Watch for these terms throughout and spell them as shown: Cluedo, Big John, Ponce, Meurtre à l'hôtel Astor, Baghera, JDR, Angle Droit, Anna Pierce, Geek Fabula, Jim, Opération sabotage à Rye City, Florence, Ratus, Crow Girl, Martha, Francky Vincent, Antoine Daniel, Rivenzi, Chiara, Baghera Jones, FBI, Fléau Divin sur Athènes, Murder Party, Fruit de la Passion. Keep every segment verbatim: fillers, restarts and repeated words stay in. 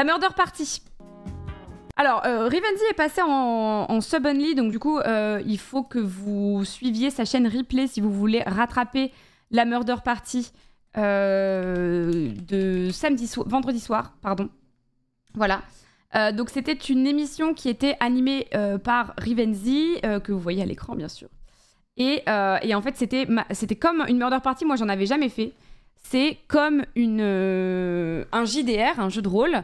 La murder party. Alors, euh, Rivenzi est passé en, en sub-only, donc du coup, euh, il faut que vous suiviez sa chaîne replay si vous voulez rattraper la murder party euh, de samedi so- vendredi soir, pardon. Voilà. Euh, donc c'était une émission qui était animée euh, par Rivenzi, euh, que vous voyez à l'écran bien sûr. Et, euh, et en fait, c'était comme une murder party, moi j'en avais jamais fait. C'est comme une, euh, un J D R, un jeu de rôle,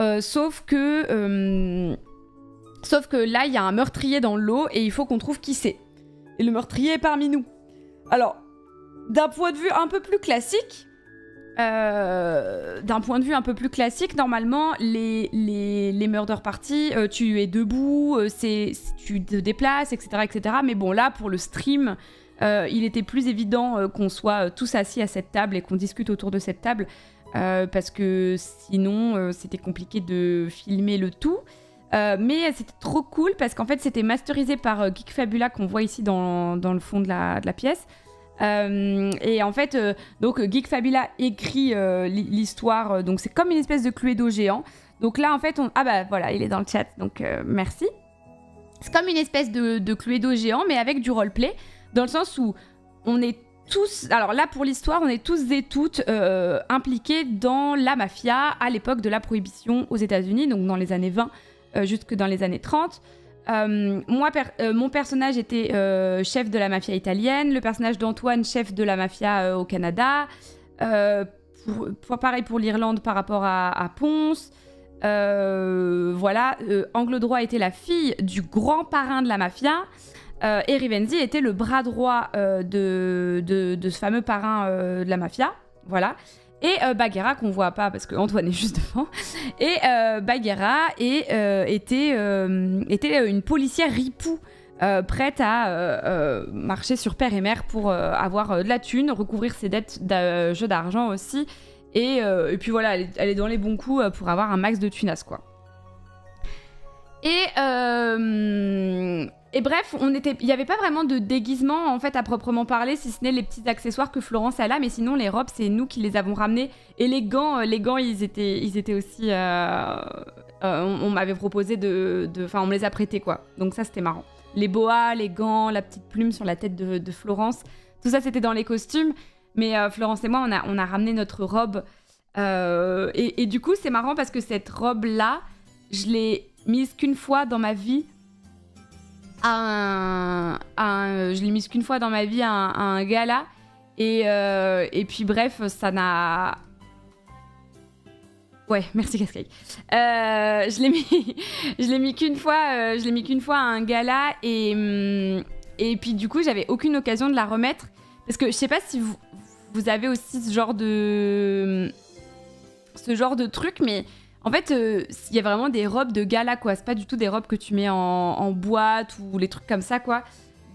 euh, sauf que, euh, sauf que là, il y a un meurtrier dans l'eau et il faut qu'on trouve qui c'est. Et le meurtrier est parmi nous. Alors, d'un point de vue un peu plus classique, euh, d'un point de vue un peu plus classique, normalement, les, les, les murder parties, euh, tu es debout, euh, c'est, tu te déplaces, et cetera, et cetera. Mais bon, là, pour le stream... Euh, il était plus évident euh, qu'on soit euh, tous assis à cette table et qu'on discute autour de cette table euh, parce que sinon euh, c'était compliqué de filmer le tout. Euh, mais c'était trop cool parce qu'en fait c'était masterisé par euh, Geek Fabula qu'on voit ici dans, dans le fond de la, de la pièce. Euh, et en fait euh, donc Geek Fabula écrit euh, l'histoire, euh, donc c'est comme une espèce de Cluedo géant. Donc là en fait on... Ah bah voilà, il est dans le chat, donc euh, merci. C'est comme une espèce de, de Cluedo géant mais avec du roleplay. Dans le sens où on est tous, alors là pour l'histoire, on est tous et toutes euh, impliqués dans la mafia à l'époque de la prohibition aux États-Unis, donc dans les années vingt euh, jusque dans les années trente. Euh, moi, per euh, mon personnage était euh, chef de la mafia italienne, le personnage d'Antoine, chef de la mafia euh, au Canada. Euh, pour, pour, pareil pour l'Irlande par rapport à, à Ponce. Euh, voilà, euh, Angle Droit était la fille du grand parrain de la mafia. Euh, et Rivenzi était le bras droit euh, de, de, de ce fameux parrain euh, de la mafia, voilà. Et euh, Baghera, qu'on voit pas parce qu'Antoine est juste devant, et euh, Baghera est, euh, était, euh, était une policière ripou, euh, prête à euh, euh, marcher sur père et mère pour euh, avoir euh, de la thune, recouvrir ses dettes de jeu d'argent aussi, et, euh, et puis voilà, elle est, elle est dans les bons coups pour avoir un max de thunas, quoi. Et... Euh, Et bref, on était... il n'y avait pas vraiment de déguisement en fait à proprement parler, si ce n'est les petits accessoires que Florence a là, mais sinon les robes, c'est nous qui les avons ramenés. Et les gants, euh, les gants ils, étaient, ils étaient aussi... Euh, euh, on, on m'avait proposé de... de... Enfin, on me les a prêtés, quoi. Donc ça, c'était marrant. Les boas, les gants, la petite plume sur la tête de, de Florence, tout ça, c'était dans les costumes. Mais euh, Florence et moi, on a, on a ramené notre robe. Euh, et, et du coup, c'est marrant parce que cette robe-là, je l'ai mise qu'une fois dans ma vie... À un, à un, je l'ai mise qu'une fois dans ma vie à un, à un gala et, euh, et puis bref ça n'a... Ouais, merci Cascade. Euh, je l'ai mis, je l'ai mis qu'une fois, euh, je l'ai mis qu'une fois à un gala et, et puis du coup j'avais aucune occasion de la remettre parce que je sais pas si vous, vous avez aussi ce genre de ce genre de truc, mais en fait, il euh, y a vraiment des robes de gala, quoi. C'est pas du tout des robes que tu mets en, en boîte ou les trucs comme ça, quoi.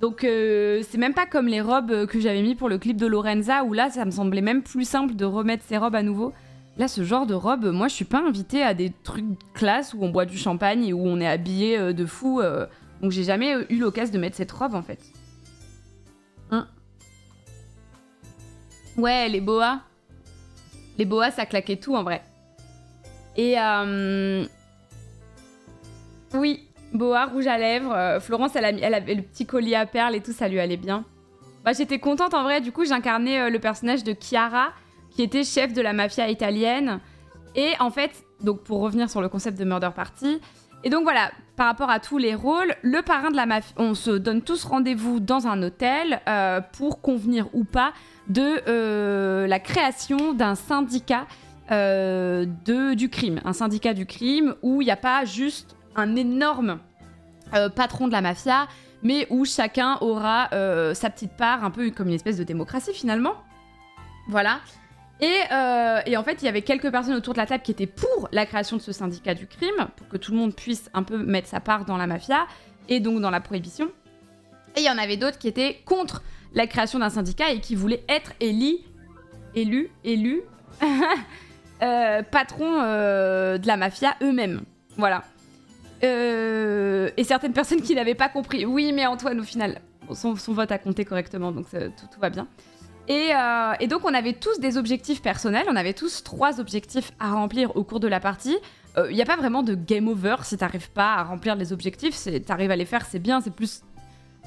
Donc, euh, c'est même pas comme les robes que j'avais mis pour le clip de Lorenza, où là, ça me semblait même plus simple de remettre ces robes à nouveau. Là, ce genre de robe, moi, je suis pas invitée à des trucs classe où on boit du champagne et où on est habillé euh, de fou. Euh, donc, j'ai jamais eu l'occasion de mettre cette robe, en fait. Hein ? Ouais, les boas. Les boas, ça claquait tout, en vrai. Et euh... oui, boa, rouge à lèvres, euh, Florence elle, a mis, elle avait le petit collier à perles et tout, ça lui allait bien. Bah, j'étais contente en vrai, du coup j'incarnais euh, le personnage de Chiara, qui était chef de la mafia italienne. Et en fait, donc pour revenir sur le concept de murder party, et donc voilà, par rapport à tous les rôles, le parrain de la mafia, on se donne tous rendez-vous dans un hôtel euh, pour convenir ou pas de euh, la création d'un syndicat Euh, de, du crime, un syndicat du crime où il n'y a pas juste un énorme euh, patron de la mafia, mais où chacun aura euh, sa petite part, un peu comme une espèce de démocratie finalement. Voilà. Et, euh, et en fait, il y avait quelques personnes autour de la table qui étaient pour la création de ce syndicat du crime, pour que tout le monde puisse un peu mettre sa part dans la mafia, et donc dans la prohibition. Et il y en avait d'autres qui étaient contre la création d'un syndicat et qui voulaient être élus, élus, élus, Euh, patrons euh, de la mafia eux-mêmes, voilà. Euh, et certaines personnes qui n'avaient pas compris. Oui, mais Antoine, au final, son, son vote a compté correctement, donc ça, tout, tout va bien. Et, euh, et donc, on avait tous des objectifs personnels, on avait tous trois objectifs à remplir au cours de la partie. Il euh, n'y a pas vraiment de game over si t'arrives pas à remplir les objectifs. T'arrives à les faire, c'est bien, c'est plus...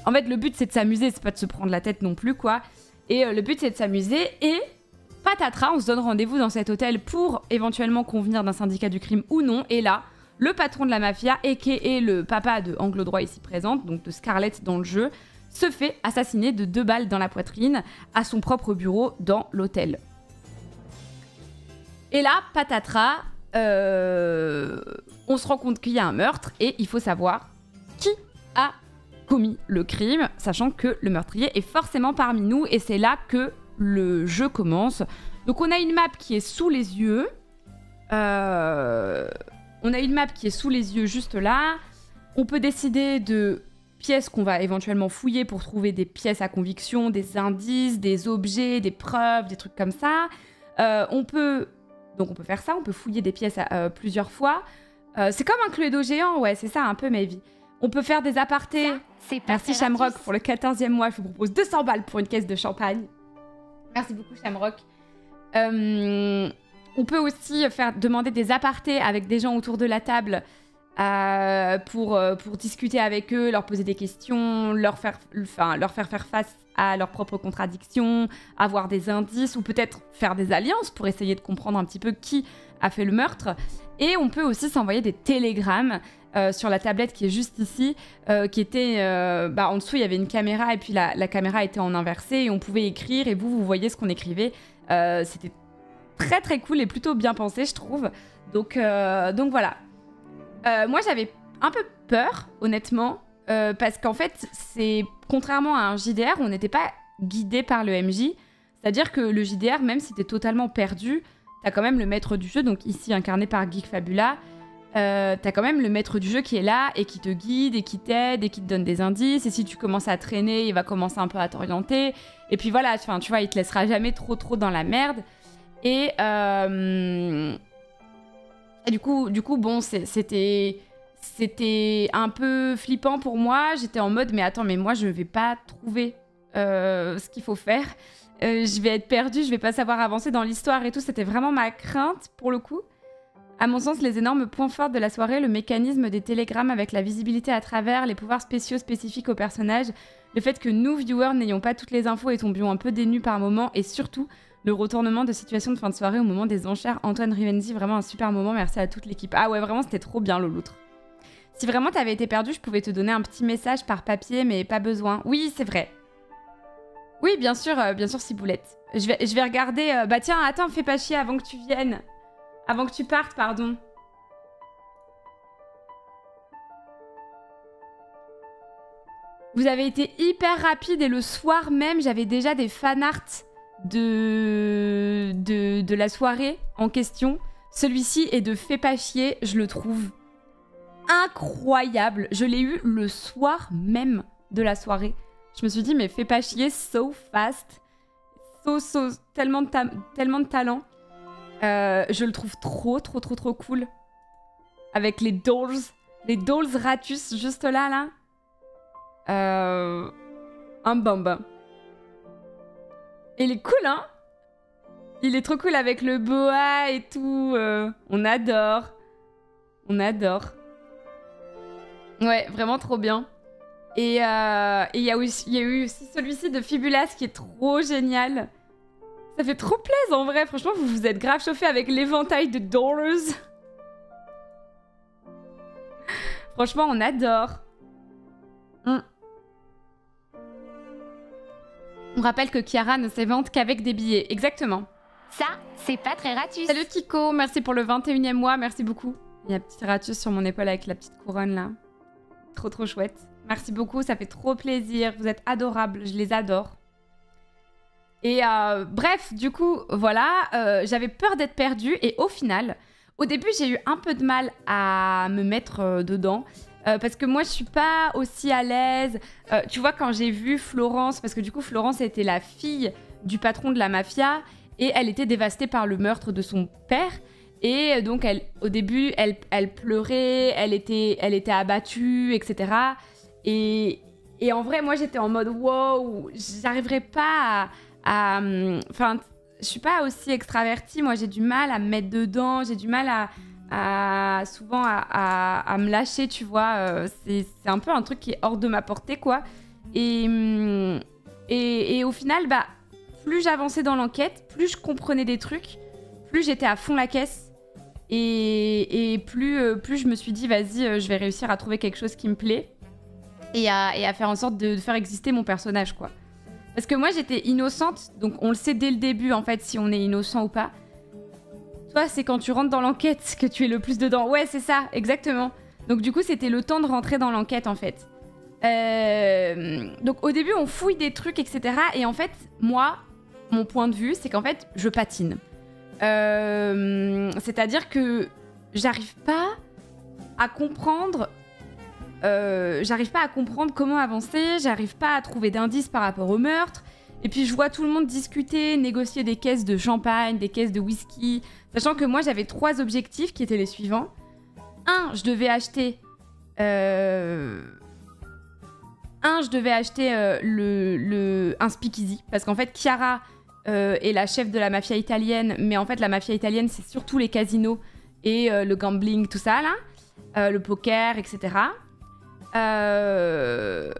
En fait, le but, c'est de s'amuser, c'est pas de se prendre la tête non plus, quoi. Et euh, le but, c'est de s'amuser et... Patatras, on se donne rendez-vous dans cet hôtel pour éventuellement convenir d'un syndicat du crime ou non. Et là, le patron de la mafia, a k a le papa de Angle Droit ici présente, donc de Scarlett dans le jeu, se fait assassiner de deux balles dans la poitrine à son propre bureau dans l'hôtel. Et là, patatras, euh, on se rend compte qu'il y a un meurtre et il faut savoir qui a commis le crime, sachant que le meurtrier est forcément parmi nous et c'est là que le jeu commence. Donc on a une map qui est sous les yeux. Euh, on a une map qui est sous les yeux juste là. On peut décider de pièces qu'on va éventuellement fouiller pour trouver des pièces à conviction, des indices, des objets, des preuves, des trucs comme ça. Euh, on peut... Donc on peut faire ça, on peut fouiller des pièces à, euh, plusieurs fois. Euh, c'est comme un Cluedo géant, ouais, c'est ça un peu, Maybe. On peut faire des apartés. Ça, merci Shamrock pour le quatorzième mois, je vous propose deux cents balles pour une caisse de champagne. Merci beaucoup Shamrock. Euh, on peut aussi faire, demander des apartés avec des gens autour de la table euh, pour, pour discuter avec eux, leur poser des questions, leur faire, enfin, leur faire faire face à leurs propres contradictions, avoir des indices ou peut-être faire des alliances pour essayer de comprendre un petit peu qui a fait le meurtre. Et on peut aussi s'envoyer des télégrammes euh, sur la tablette qui est juste ici, euh, qui était... Euh, bah, en dessous, il y avait une caméra et puis la, la caméra était en inversé et on pouvait écrire et vous, vous voyez ce qu'on écrivait. Euh, C'était très très cool et plutôt bien pensé, je trouve. Donc, euh, donc voilà. Euh, moi, j'avais un peu peur, honnêtement, euh, parce qu'en fait, c'est contrairement à un J D R, on n'était pas guidé par le M J. C'est-à-dire que le J D R, même si t'es totalement perdu... T'as quand même le maître du jeu, donc ici incarné par Geek Fabula, euh, t'as quand même le maître du jeu qui est là et qui te guide et qui t'aide et qui te donne des indices. Et si tu commences à traîner, il va commencer un peu à t'orienter. Et puis voilà, tu, tu vois, il te laissera jamais trop trop dans la merde. Et, euh, et du coup, du coup, bon, c'était c'était un peu flippant pour moi. J'étais en mode, mais attends, mais moi je vais pas trouver euh, ce qu'il faut faire. Euh, je vais être perdue, je vais pas savoir avancer dans l'histoire et tout. C'était vraiment ma crainte, pour le coup. À mon sens, les énormes points forts de la soirée, le mécanisme des télégrammes avec la visibilité à travers, les pouvoirs spéciaux spécifiques aux personnages, le fait que nous, viewers, n'ayons pas toutes les infos et tombions un peu dénus par moment, et surtout, le retournement de situation de fin de soirée au moment des enchères. Antoine Rivenzi, vraiment un super moment, merci à toute l'équipe. Ah ouais, vraiment, c'était trop bien, l'autre. Si vraiment t'avais été perdue, je pouvais te donner un petit message par papier, mais pas besoin. Oui, c'est vrai. Oui, bien sûr, euh, bien sûr, Ciboulette. Je vais, je vais regarder... Euh, bah tiens, attends, fais pas chier avant que tu viennes. Avant que tu partes, pardon. Vous avez été hyper rapide et le soir même, j'avais déjà des fanarts de... de... de la soirée en question. Celui-ci est de fais pas chier, je le trouve incroyable. Je l'ai eu le soir même de la soirée. Je me suis dit, mais fais pas chier, so fast, so, so, tellement de, ta tellement de talent. Euh, je le trouve trop, trop, trop, trop cool. Avec les dolls, les dolls ratus juste là, là. Euh, un bombe. Et il est cool, hein? Il est trop cool avec le boa et tout. Euh, on adore. On adore. Ouais, vraiment trop bien. Et il euh, y, y a eu aussi celui-ci de Fibulas qui est trop génial. Ça fait trop plaisir en vrai. Franchement, vous vous êtes grave chauffé avec l'éventail de Dollars. Franchement, on adore. Mm. On rappelle que Chiara ne s'évente qu'avec des billets. Exactement. Ça, c'est pas très ratus. Salut Kiko, merci pour le vingt-et-unième mois. Merci beaucoup. Il y a un petit ratus sur mon épaule avec la petite couronne là. Trop trop chouette. Merci beaucoup, ça fait trop plaisir. Vous êtes adorables, je les adore. Et euh, bref, du coup, voilà, euh, j'avais peur d'être perdue. Et au final, au début, j'ai eu un peu de mal à me mettre euh, dedans. Euh, parce que moi, je suis pas aussi à l'aise. Euh, tu vois, quand j'ai vu Florence, parce que du coup, Florence était la fille du patron de la mafia. Et elle était dévastée par le meurtre de son père. Et donc, elle, au début, elle, elle pleurait, elle était, elle était abattue, et cetera. Et, et en vrai, moi, j'étais en mode « wow », j'arriverai pas à... Enfin, je suis pas aussi extravertie, moi, j'ai du mal à me mettre dedans, j'ai du mal à, à, souvent à, à, à me lâcher, tu vois. Euh, c'est un peu un truc qui est hors de ma portée, quoi. Et, et, et au final, bah, plus j'avançais dans l'enquête, plus je comprenais des trucs, plus j'étais à fond la caisse. Et, et plus, euh, plus je me suis dit, vas-y, euh, je vais réussir à trouver quelque chose qui me plaît et à, et à faire en sorte de, de faire exister mon personnage, quoi. Parce que moi, j'étais innocente, donc on le sait dès le début, en fait, si on est innocent ou pas. Toi, c'est quand tu rentres dans l'enquête que tu es le plus dedans. Ouais, c'est ça, exactement. Donc du coup, c'était le temps de rentrer dans l'enquête, en fait. Euh... Donc au début, on fouille des trucs, et cetera. Et en fait, moi, mon point de vue, c'est qu'en fait, je patine. Euh, c'est-à-dire que j'arrive pas à comprendre, euh, j'arrive pas à comprendre comment avancer, j'arrive pas à trouver d'indices par rapport au meurtre. Et puis je vois tout le monde discuter, négocier des caisses de champagne, des caisses de whisky, sachant que moi j'avais trois objectifs qui étaient les suivants. Un, je devais acheter, euh, un, je devais acheter euh, le, le, un speakeasy, parce qu'en fait Chiara Euh, et la chef de la mafia italienne, mais en fait la mafia italienne c'est surtout les casinos et euh, le gambling, tout ça là, euh, le poker, et cetera. Euh...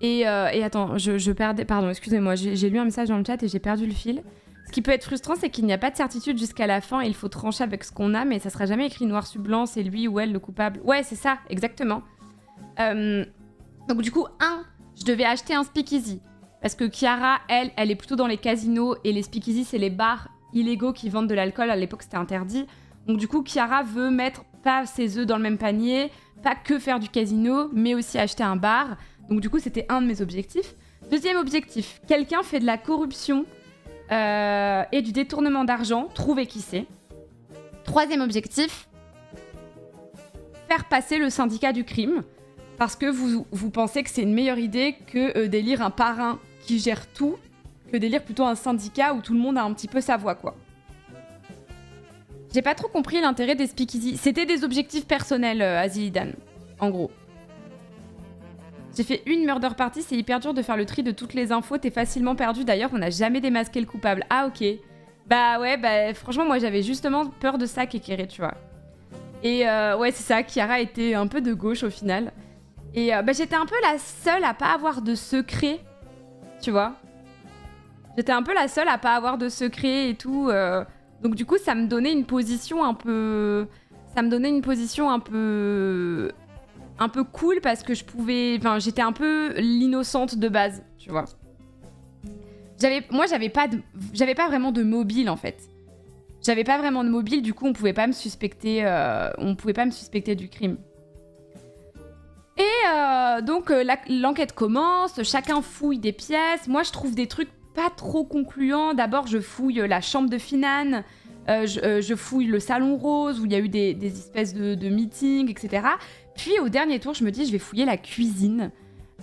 Et, euh, et attends, je, je perdais, pardon, excusez-moi, j'ai lu un message dans le chat et j'ai perdu le fil. Ce qui peut être frustrant, c'est qu'il n'y a pas de certitude jusqu'à la fin, et il faut trancher avec ce qu'on a, mais ça sera jamais écrit noir sur blanc, c'est lui ou elle le coupable. Ouais, c'est ça, exactement. Euh... Donc du coup, un, je devais acheter un speakeasy. Parce que Chiara, elle, elle est plutôt dans les casinos, et les speakeasy, c'est les bars illégaux qui vendent de l'alcool. À l'époque, c'était interdit. Donc du coup, Chiara veut mettre pas ses œufs dans le même panier, pas que faire du casino, mais aussi acheter un bar. Donc du coup, c'était un de mes objectifs. Deuxième objectif, quelqu'un fait de la corruption euh, et du détournement d'argent. Trouver qui c'est. Troisième objectif, faire passer le syndicat du crime. Parce que vous, vous pensez que c'est une meilleure idée que euh, d'élire un parrain qui gère tout, que d'élire plutôt un syndicat où tout le monde a un petit peu sa voix, quoi. J'ai pas trop compris l'intérêt des speakeasy. C'était des objectifs personnels, euh, Azilidan, en gros. J'ai fait une murder party, c'est hyper dur de faire le tri de toutes les infos, t'es facilement perdu. D'ailleurs, on n'a jamais démasqué le coupable. Ah, ok. Bah ouais, bah franchement, moi j'avais justement peur de ça, Kékéré, tu vois. Et euh, ouais, c'est ça, Chiara était un peu de gauche au final. Et euh, bah, j'étais un peu la seule à pas avoir de secret, tu vois. J'étais un peu la seule à pas avoir de secret et tout. Euh... Donc du coup, ça me donnait une position un peu... Ça me donnait une position un peu... Un peu cool parce que je pouvais... Enfin, j'étais un peu l'innocente de base, tu vois. Moi, j'avais pas, de... j'avais pas vraiment de mobile, en fait. J'avais pas vraiment de mobile, du coup, on pouvait pas me suspecter, euh... on pouvait pas me suspecter du crime. Et euh, donc euh, l'enquête commence, chacun fouille des pièces, moi je trouve des trucs pas trop concluants. D'abord je fouille la chambre de Finan, euh, je, euh, je fouille le salon rose où il y a eu des, des espèces de, de meetings, et cetera. Puis au dernier tour je me dis je vais fouiller la cuisine,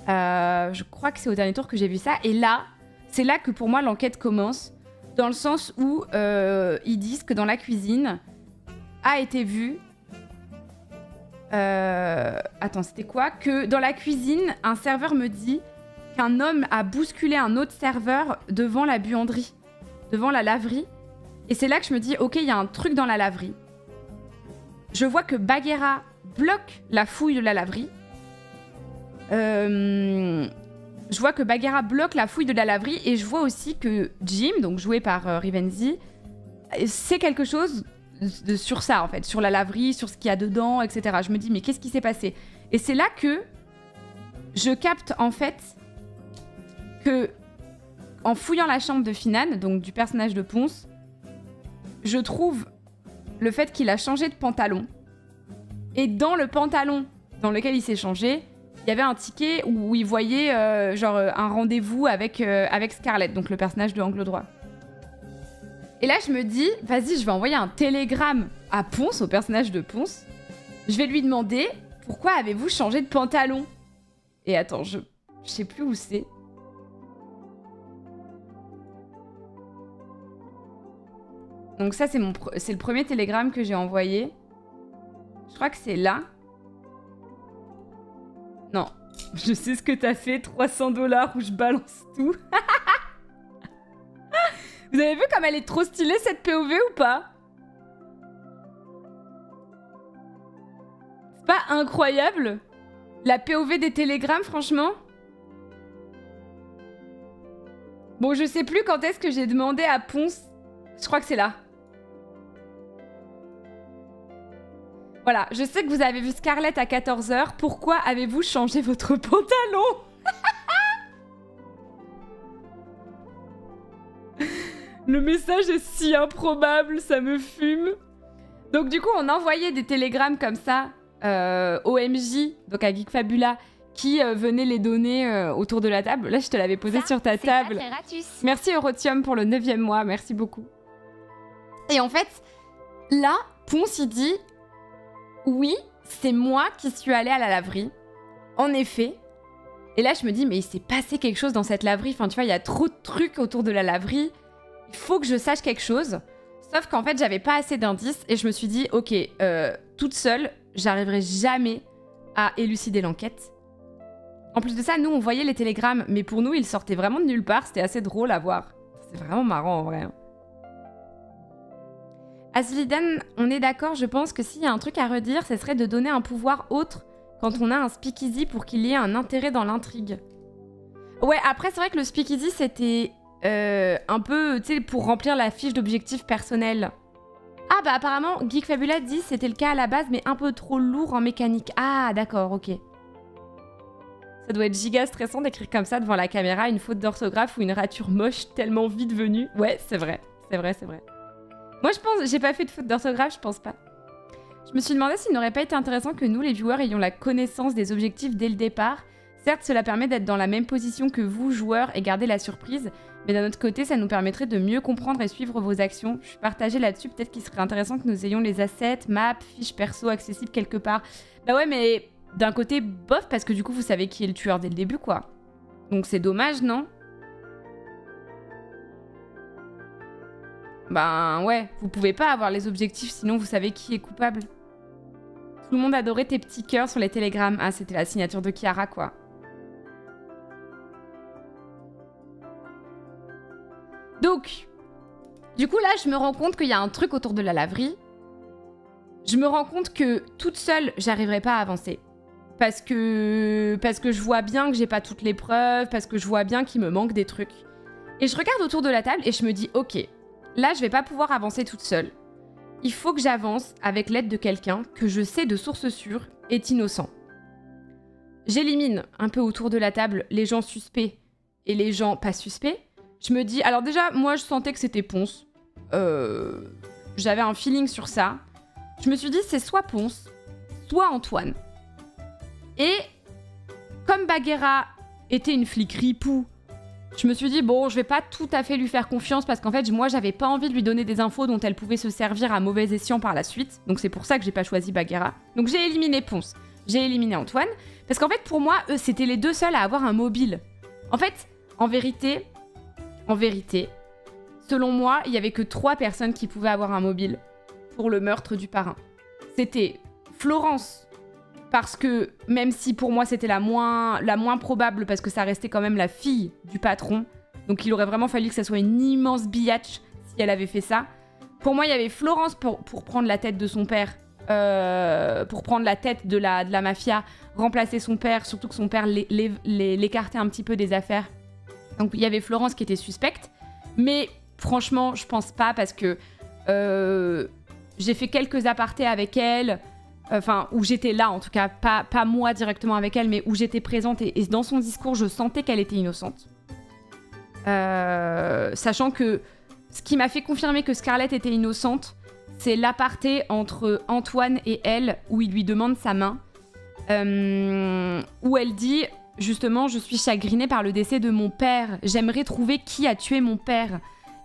euh, je crois que c'est au dernier tour que j'ai vu ça. Et là, c'est là que pour moi l'enquête commence, dans le sens où euh, ils disent que dans la cuisine a été vu... Euh, attends, c'était quoi? Que dans la cuisine, un serveur me dit qu'un homme a bousculé un autre serveur devant la buanderie, devant la laverie. Et c'est là que je me dis, ok, il y a un truc dans la laverie. Je vois que Baghera bloque la fouille de la laverie. Euh, je vois que Baghera bloque la fouille de la laverie et je vois aussi que Jim, donc joué par euh, Rivenzi, sait quelque chose... De, sur ça en fait, sur la laverie, sur ce qu'il y a dedans, et cetera. Je me dis mais qu'est-ce qui s'est passé? Et c'est là que je capte en fait que en fouillant la chambre de Finan, donc du personnage de Ponce, je trouve le fait qu'il a changé de pantalon. Et dans le pantalon dans lequel il s'est changé, il y avait un ticket où il voyait euh, genre un rendez-vous avec, euh, avec Scarlett, donc le personnage de Angle Droit. Et là, je me dis, vas-y, je vais envoyer un télégramme à Ponce, au personnage de Ponce. Je vais lui demander, pourquoi avez-vous changé de pantalon? Et attends, je, je sais plus où c'est. Donc ça, c'est mon, c'est le premier télégramme que j'ai envoyé. Je crois que c'est là. Non, je sais ce que t'as fait, trois cents dollars où je balance tout. Vous avez vu comme elle est trop stylée cette P O V ou pas? pas incroyable? La P O V des télégrammes, franchement. Bon, je sais plus quand est-ce que j'ai demandé à Ponce. Je crois que c'est là. Voilà, je sais que vous avez vu Scarlett à quatorze heures. Pourquoi avez-vous changé votre pantalon? Le message est si improbable, ça me fume. Donc du coup, on envoyait des télégrammes comme ça euh, au M J, donc à Geek Fabula, qui euh, venait les donner euh, autour de la table. Là, je te l'avais posé ça, sur ta table. Gratus. Merci Eurotium pour le neuvième mois, merci beaucoup. Et en fait, là, Ponce il dit, oui, c'est moi qui suis allée à la laverie, en effet. Et là, je me dis, mais il s'est passé quelque chose dans cette laverie. Enfin, tu vois, il y a trop de trucs autour de la laverie. Il faut que je sache quelque chose. Sauf qu'en fait, j'avais pas assez d'indices et je me suis dit, ok, euh, toute seule, j'arriverai jamais à élucider l'enquête. En plus de ça, nous, on voyait les télégrammes, mais pour nous, ils sortaient vraiment de nulle part. C'était assez drôle à voir. C'est vraiment marrant, en vrai. Aslidan, on est d'accord, je pense que s'il y a un truc à redire, ce serait de donner un pouvoir autre quand on a un speakeasy pour qu'il y ait un intérêt dans l'intrigue. Ouais, après, c'est vrai que le speakeasy, c'était euh, un peu, tu sais, pour remplir la fiche d'objectifs personnels. Ah bah, apparemment, Geek Fabula dit c'était le cas à la base, mais un peu trop lourd en mécanique. Ah, d'accord, ok. Ça doit être giga stressant d'écrire comme ça devant la caméra, une faute d'orthographe ou une rature moche tellement vite venue. Ouais, c'est vrai, c'est vrai, c'est vrai. Moi, je pense, j'ai pas fait de faute d'orthographe, je pense pas. Je me suis demandé s'il n'aurait pas été intéressant que nous, les viewers, ayons la connaissance des objectifs dès le départ. Certes, cela permet d'être dans la même position que vous, joueurs, et garder la surprise, mais d'un autre côté, ça nous permettrait de mieux comprendre et suivre vos actions. Je suis partagée là-dessus, peut-être qu'il serait intéressant que nous ayons les assets, maps, fiches perso accessibles quelque part. Bah ouais, mais d'un côté, bof, parce que du coup, vous savez qui est le tueur dès le début, quoi. Donc c'est dommage, non ? Ben ouais, vous pouvez pas avoir les objectifs, sinon vous savez qui est coupable. Tout le monde adorait tes petits cœurs sur les télégrammes. Ah, c'était la signature de Chiara, quoi. Donc, du coup, là, je me rends compte qu'il y a un truc autour de la laverie. Je me rends compte que toute seule, j'arriverai pas à avancer. Parce que, parce que je vois bien que j'ai pas toutes les preuves, parce que je vois bien qu'il me manque des trucs. Et je regarde autour de la table et je me dis, ok, là, je vais pas pouvoir avancer toute seule. Il faut que j'avance avec l'aide de quelqu'un que je sais de source sûre est innocent. J'élimine un peu autour de la table les gens suspects et les gens pas suspects. Je me dis... Alors déjà, moi, je sentais que c'était Ponce. Euh, J'avais un feeling sur ça. Je me suis dit, c'est soit Ponce, soit Antoine. Et comme Baghera était une flic ripou, je me suis dit, bon, je vais pas tout à fait lui faire confiance parce qu'en fait, moi, j'avais pas envie de lui donner des infos dont elle pouvait se servir à mauvais escient par la suite. Donc, c'est pour ça que j'ai pas choisi Baghera. Donc, j'ai éliminé Ponce. J'ai éliminé Antoine. Parce qu'en fait, pour moi, eux, c'était les deux seuls à avoir un mobile. En fait, en vérité, en vérité, selon moi, il y avait que trois personnes qui pouvaient avoir un mobile pour le meurtre du parrain. C'était Florence. Parce que même si pour moi c'était la moins, la moins probable, parce que ça restait quand même la fille du patron, donc il aurait vraiment fallu que ça soit une immense biatch si elle avait fait ça. Pour moi il y avait Florence pour, pour prendre la tête de son père, euh, pour prendre la tête de la, de la mafia, remplacer son père, surtout que son père l'écartait un petit peu des affaires. Donc il y avait Florence qui était suspecte, mais franchement je pense pas parce que euh, j'ai fait quelques apartés avec elle, enfin, où j'étais là, en tout cas, pas, pas moi directement avec elle, mais où j'étais présente, et, et dans son discours, je sentais qu'elle était innocente. Euh, sachant que ce qui m'a fait confirmer que Scarlett était innocente, c'est l'aparté entre Antoine et elle, où il lui demande sa main, euh, où elle dit, justement, « Je suis chagrinée par le décès de mon père, j'aimerais trouver qui a tué mon père. »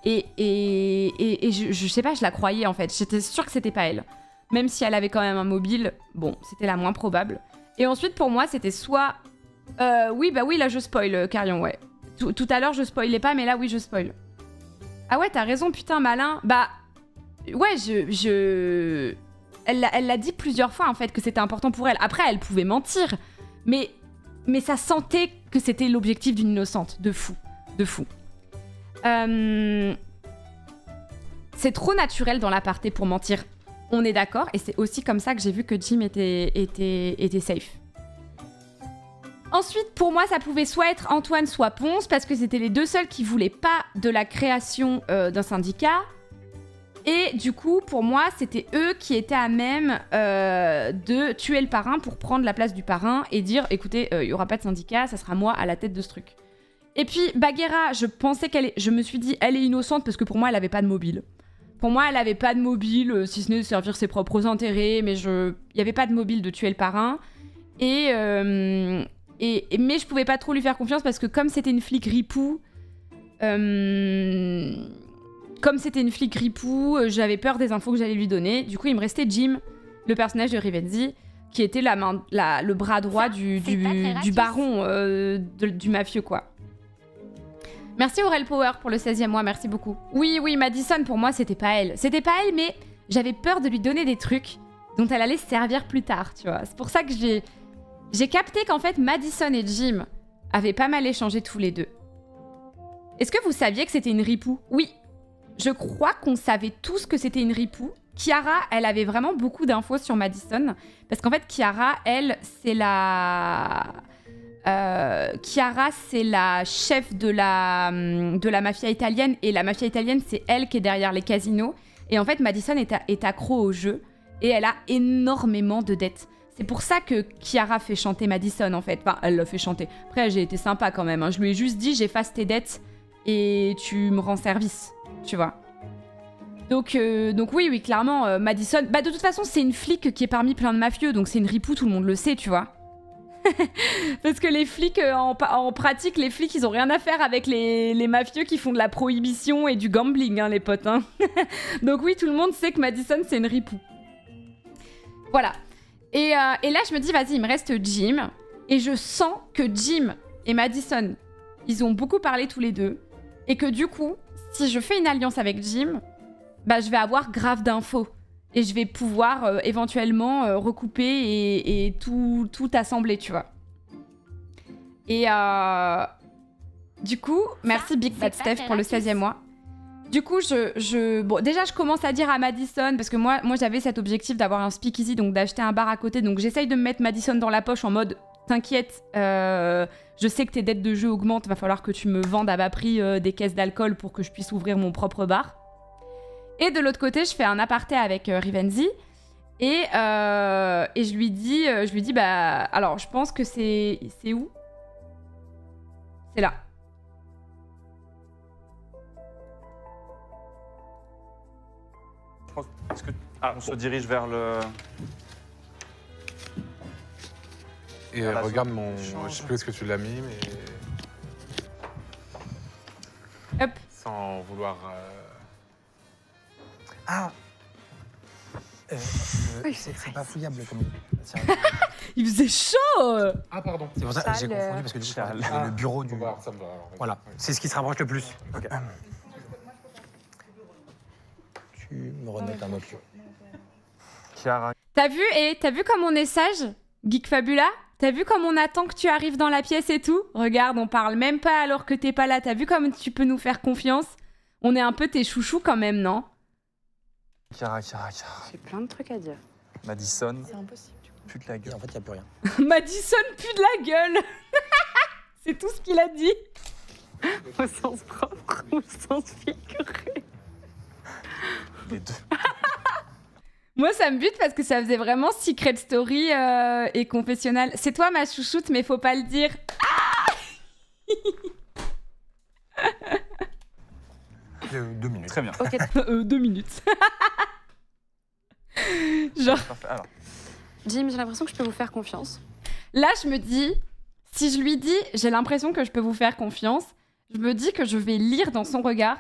Et, et, et, et je, je sais pas, je la croyais, en fait, j'étais sûre que c'était pas elle. Même si elle avait quand même un mobile, bon, c'était la moins probable. Et ensuite, pour moi, c'était soit... Euh, oui, bah oui, là, je spoil, Carion, ouais. Tout, tout à l'heure, je spoilais pas, mais là, oui, je spoil. Ah ouais, t'as raison, putain, malin. Bah, ouais, je... je... Elle l'a dit plusieurs fois, en fait, que c'était important pour elle. Après, elle pouvait mentir, mais, mais ça sentait que c'était l'objectif d'une innocente. De fou, de fou. Euh... C'est trop naturel dans l'aparté pour mentir. on est d'accord, et c'est aussi comme ça que j'ai vu que Jim était, était, était safe. Ensuite, pour moi, ça pouvait soit être Antoine, soit Ponce, parce que c'était les deux seuls qui voulaient pas de la création euh, d'un syndicat. Et du coup, pour moi, c'était eux qui étaient à même euh, de tuer le parrain pour prendre la place du parrain et dire « Écoutez, il euh, n'y aura pas de syndicat, ça sera moi à la tête de ce truc. » Et puis, Baghera, je pensais qu'elle est... Je me suis dit, elle est innocente parce que pour moi, elle n'avait pas de mobile. Pour moi, elle n'avait pas de mobile, euh, si ce n'est de servir ses propres intérêts, mais je... Il n'y avait pas de mobile de tuer le parrain. Et, euh, et... Mais je ne pouvais pas trop lui faire confiance parce que comme c'était une flic ripou... Euh... Comme c'était une flic ripou, j'avais peur des infos que j'allais lui donner. Du coup, il me restait Jim, le personnage de Rivenzi, qui était la main, la, le bras droit ça, du, du, du baron, euh, de, du mafieux, quoi. Merci Aurel Power pour le seizième mois, merci beaucoup. Oui, oui, Madison, pour moi, c'était pas elle. C'était pas elle, mais j'avais peur de lui donner des trucs dont elle allait se servir plus tard, tu vois. C'est pour ça que j'ai j'ai capté qu'en fait, Madison et Jim avaient pas mal échangé tous les deux. Est-ce que vous saviez que c'était une ripou? Oui. Je crois qu'on savait tous que c'était une ripou. Chiara, elle avait vraiment beaucoup d'infos sur Madison. Parce qu'en fait, Chiara, elle, c'est la... Euh, Chiara, c'est la chef de la, de la mafia italienne. Et la mafia italienne, c'est elle qui est derrière les casinos. Et en fait, Madison est, à, est accro au jeu. Et elle a énormément de dettes. C'est pour ça que Chiara fait chanter Madison, en fait. Enfin, elle l'a fait chanter. Après, j'ai été sympa quand même. Hein. Je lui ai juste dit, j'efface tes dettes et tu me rends service. Tu vois. Donc, euh, donc oui, oui, clairement, euh, Madison... Bah, de toute façon, c'est une flic qui est parmi plein de mafieux, donc c'est une ripou, tout le monde le sait, tu vois. Parce que les flics, euh, en, en pratique, les flics, ils ont rien à faire avec les, les mafieux qui font de la prohibition et du gambling, hein, les potes. Hein. Donc oui, tout le monde sait que Madison, c'est une ripou. Voilà. Et, euh, et là, je me dis, vas-y, il me reste Jim. Et je sens que Jim et Madison, ils ont beaucoup parlé tous les deux. Et que du coup... Si je fais une alliance avec Jim, bah, je vais avoir grave d'infos. Et je vais pouvoir euh, éventuellement euh, recouper et, et tout, tout assembler, tu vois. Et euh, du coup, merci Big Bad Steph pour le seizième mois. Du coup, je, je, bon, déjà, je commence à dire à Madison, parce que moi, moi j'avais cet objectif d'avoir un speakeasy, donc d'acheter un bar à côté. Donc j'essaye de me mettre Madison dans la poche en mode... T'inquiète, euh, je sais que tes dettes de jeu augmentent, va falloir que tu me vendes à bas prix euh, des caisses d'alcool pour que je puisse ouvrir mon propre bar. Et de l'autre côté, je fais un aparté avec euh, Rivenzi et, euh, et je lui dis, euh, je lui dis, bah, alors je pense que c'est, c'est où? C'est là. Je pense, est-ce que, ah, on se dirige vers le. Et euh, regarde mon... Change. Je sais plus où est-ce que tu l'as mis, mais... Hop. Sans vouloir... Euh... Ah euh, euh, c'est pas fouillable comme... Il faisait chaud. Ah pardon. C'est pour ça que j'ai confondu, parce que du coup, ah, le bureau du... Voir, ça me va, voilà, c'est ce qui se rapproche le plus. Okay. Hum. Tu me renotes un autre. Chiara. T'as vu, et t'as vu comme on est sage, Geek Fabula? T'as vu comme on attend que tu arrives dans la pièce et tout? Regarde, on parle même pas alors que t'es pas là. T'as vu comme tu peux nous faire confiance? On est un peu tes chouchous quand même, non? Chiara, Chiara, Chiara. J'ai plein de trucs à dire. Madison. C'est impossible. Pue de la gueule. Et en fait, y a plus rien. Madison, pue de la gueule. C'est tout ce qu'il a dit. Au sens propre, au sens figuré. Les deux. Moi, ça me bute parce que ça faisait vraiment secret story euh, et confessionnal. C'est toi ma chouchoute, mais faut pas le dire. Ah euh, deux minutes. Très bien. Okay. euh, deux minutes. Genre. Alors. Jim, j'ai l'impression que je peux vous faire confiance. Là, je me dis, si je lui dis, j'ai l'impression que je peux vous faire confiance, je me dis que je vais lire dans son regard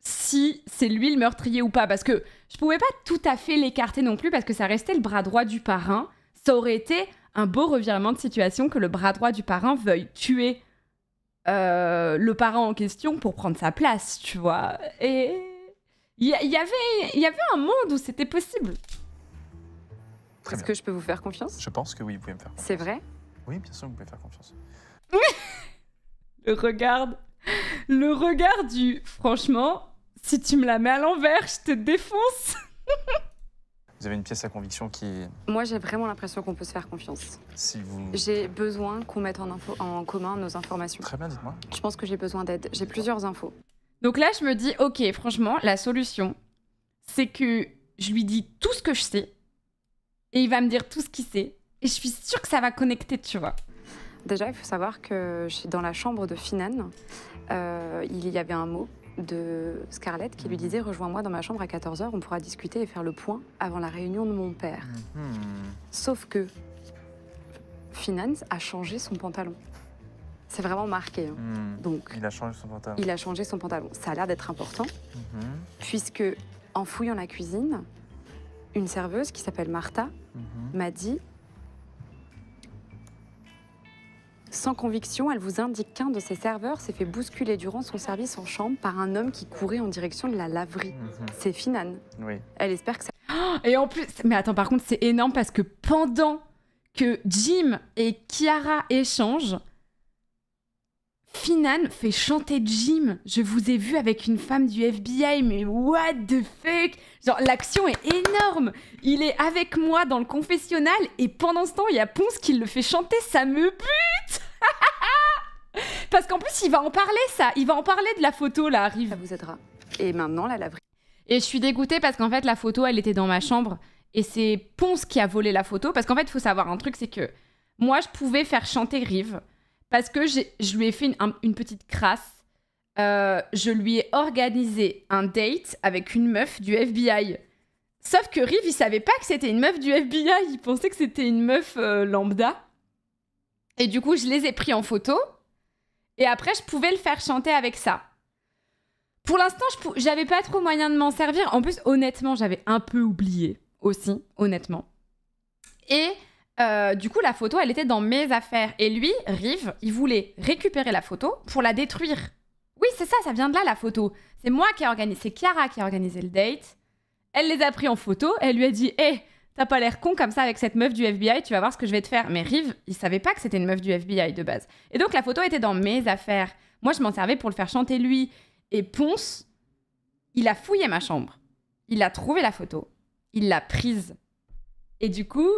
si c'est lui le meurtrier ou pas, parce que je pouvais pas tout à fait l'écarter non plus, parce que ça restait le bras droit du parrain. Ça aurait été un beau revirement de situation que le bras droit du parrain veuille tuer euh, le parrain en question pour prendre sa place, tu vois. Et il y, y avait il y avait un monde où c'était possible. Est-ce que je peux vous faire confiance? Je pense que oui, vous pouvez me faire confiance. C'est vrai? Oui, bien sûr, vous pouvez me faire confiance. Le regard, le regard du franchement. Si tu me la mets à l'envers, je te défonce. Vous avez une pièce à conviction qui... Moi, j'ai vraiment l'impression qu'on peut se faire confiance. Si vous... J'ai besoin qu'on mette en, info, en commun nos informations. Très bien, dites-moi. Je pense que j'ai besoin d'aide. J'ai plusieurs infos. Donc là, je me dis, ok, franchement, la solution, c'est que je lui dis tout ce que je sais et il va me dire tout ce qu'il sait. Et je suis sûre que ça va connecter, tu vois. Déjà, il faut savoir que dans la chambre de Finan, euh, il y avait un mot de Scarlett qui lui disait « Rejoins-moi dans ma chambre à quatorze heures, on pourra discuter et faire le point avant la réunion de mon père. Mm » -hmm. Sauf que Finan a changé son pantalon. C'est vraiment marqué. Hein. Mm. Donc, il a changé son pantalon. Il a changé son pantalon. Ça a l'air d'être important, mm -hmm. puisque en fouillant la cuisine, une serveuse qui s'appelle Martha m'a mm -hmm. dit sans conviction, elle vous indique qu'un de ses serveurs s'est fait bousculer durant son service en chambre par un homme qui courait en direction de la laverie. Mm-hmm. C'est Finan. Oui. Elle espère que ça... Oh, et en plus... Mais attends, par contre, c'est énorme parce que pendant que Jim et Chiara échangent, Finan fait chanter Jim. Je vous ai vu avec une femme du F B I, mais what the fuck? Genre, l'action est énorme. Il est avec moi dans le confessionnal et pendant ce temps, il y a Ponce qui le fait chanter. Ça me bute. Parce qu'en plus, il va en parler, ça. Il va en parler de la photo, là, arrive. Ça vous aidera. Et maintenant, la laverie. Et je suis dégoûtée parce qu'en fait, la photo, elle était dans ma chambre. Et c'est Ponce qui a volé la photo. Parce qu'en fait, il faut savoir un truc, c'est que moi, je pouvais faire chanter Rive. Parce que je lui ai fait une, un, une petite crasse. Euh, je lui ai organisé un date avec une meuf du F B I. Sauf que Rive, il savait pas que c'était une meuf du F B I. Il pensait que c'était une meuf euh, lambda. Et du coup, je les ai pris en photo. Et après, je pouvais le faire chanter avec ça. Pour l'instant, j'avais pas trop moyen de m'en servir. En plus, honnêtement, j'avais un peu oublié aussi, honnêtement. Et euh, du coup, la photo, elle était dans mes affaires. Et lui, Rive, il voulait récupérer la photo pour la détruire. Oui, c'est ça, ça vient de là, la photo. C'est moi qui ai organisé, c'est Chiara qui a organisé le date. Elle les a pris en photo. Elle lui a dit « Hé, t'as pas l'air con comme ça avec cette meuf du F B I, tu vas voir ce que je vais te faire. » Mais Rive, il savait pas que c'était une meuf du F B I de base. Et donc la photo était dans mes affaires. Moi, je m'en servais pour le faire chanter lui. Et Ponce, il a fouillé ma chambre. Il a trouvé la photo. Il l'a prise. Et du coup,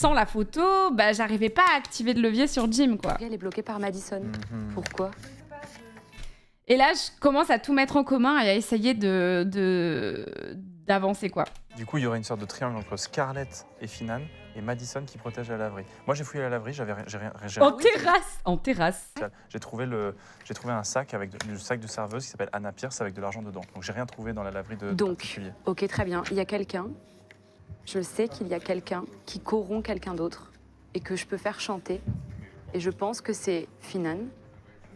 sans la photo, bah, j'arrivais pas à activer de levier sur Jim, quoi. Elle est bloquée par Madison. Mm-hmm. Pourquoi ? Et là, je commence à tout mettre en commun et à essayer de... d'avancer, quoi. Du coup, il y aurait une sorte de triangle entre Scarlett et Finan et Madison qui protège la laverie. Moi, j'ai fouillé la laverie, j'avais rien... En terrasse, en terrasse. J'ai trouvé, le... trouvé un sac, avec de... le sac de serveuse qui s'appelle Anna Pierce avec de l'argent dedans. Donc, j'ai rien trouvé dans la laverie de... Donc, ok, très bien. Il y a quelqu'un, je sais qu'il y a quelqu'un qui corrompt quelqu'un d'autre et que je peux faire chanter. Et je pense que c'est Finan.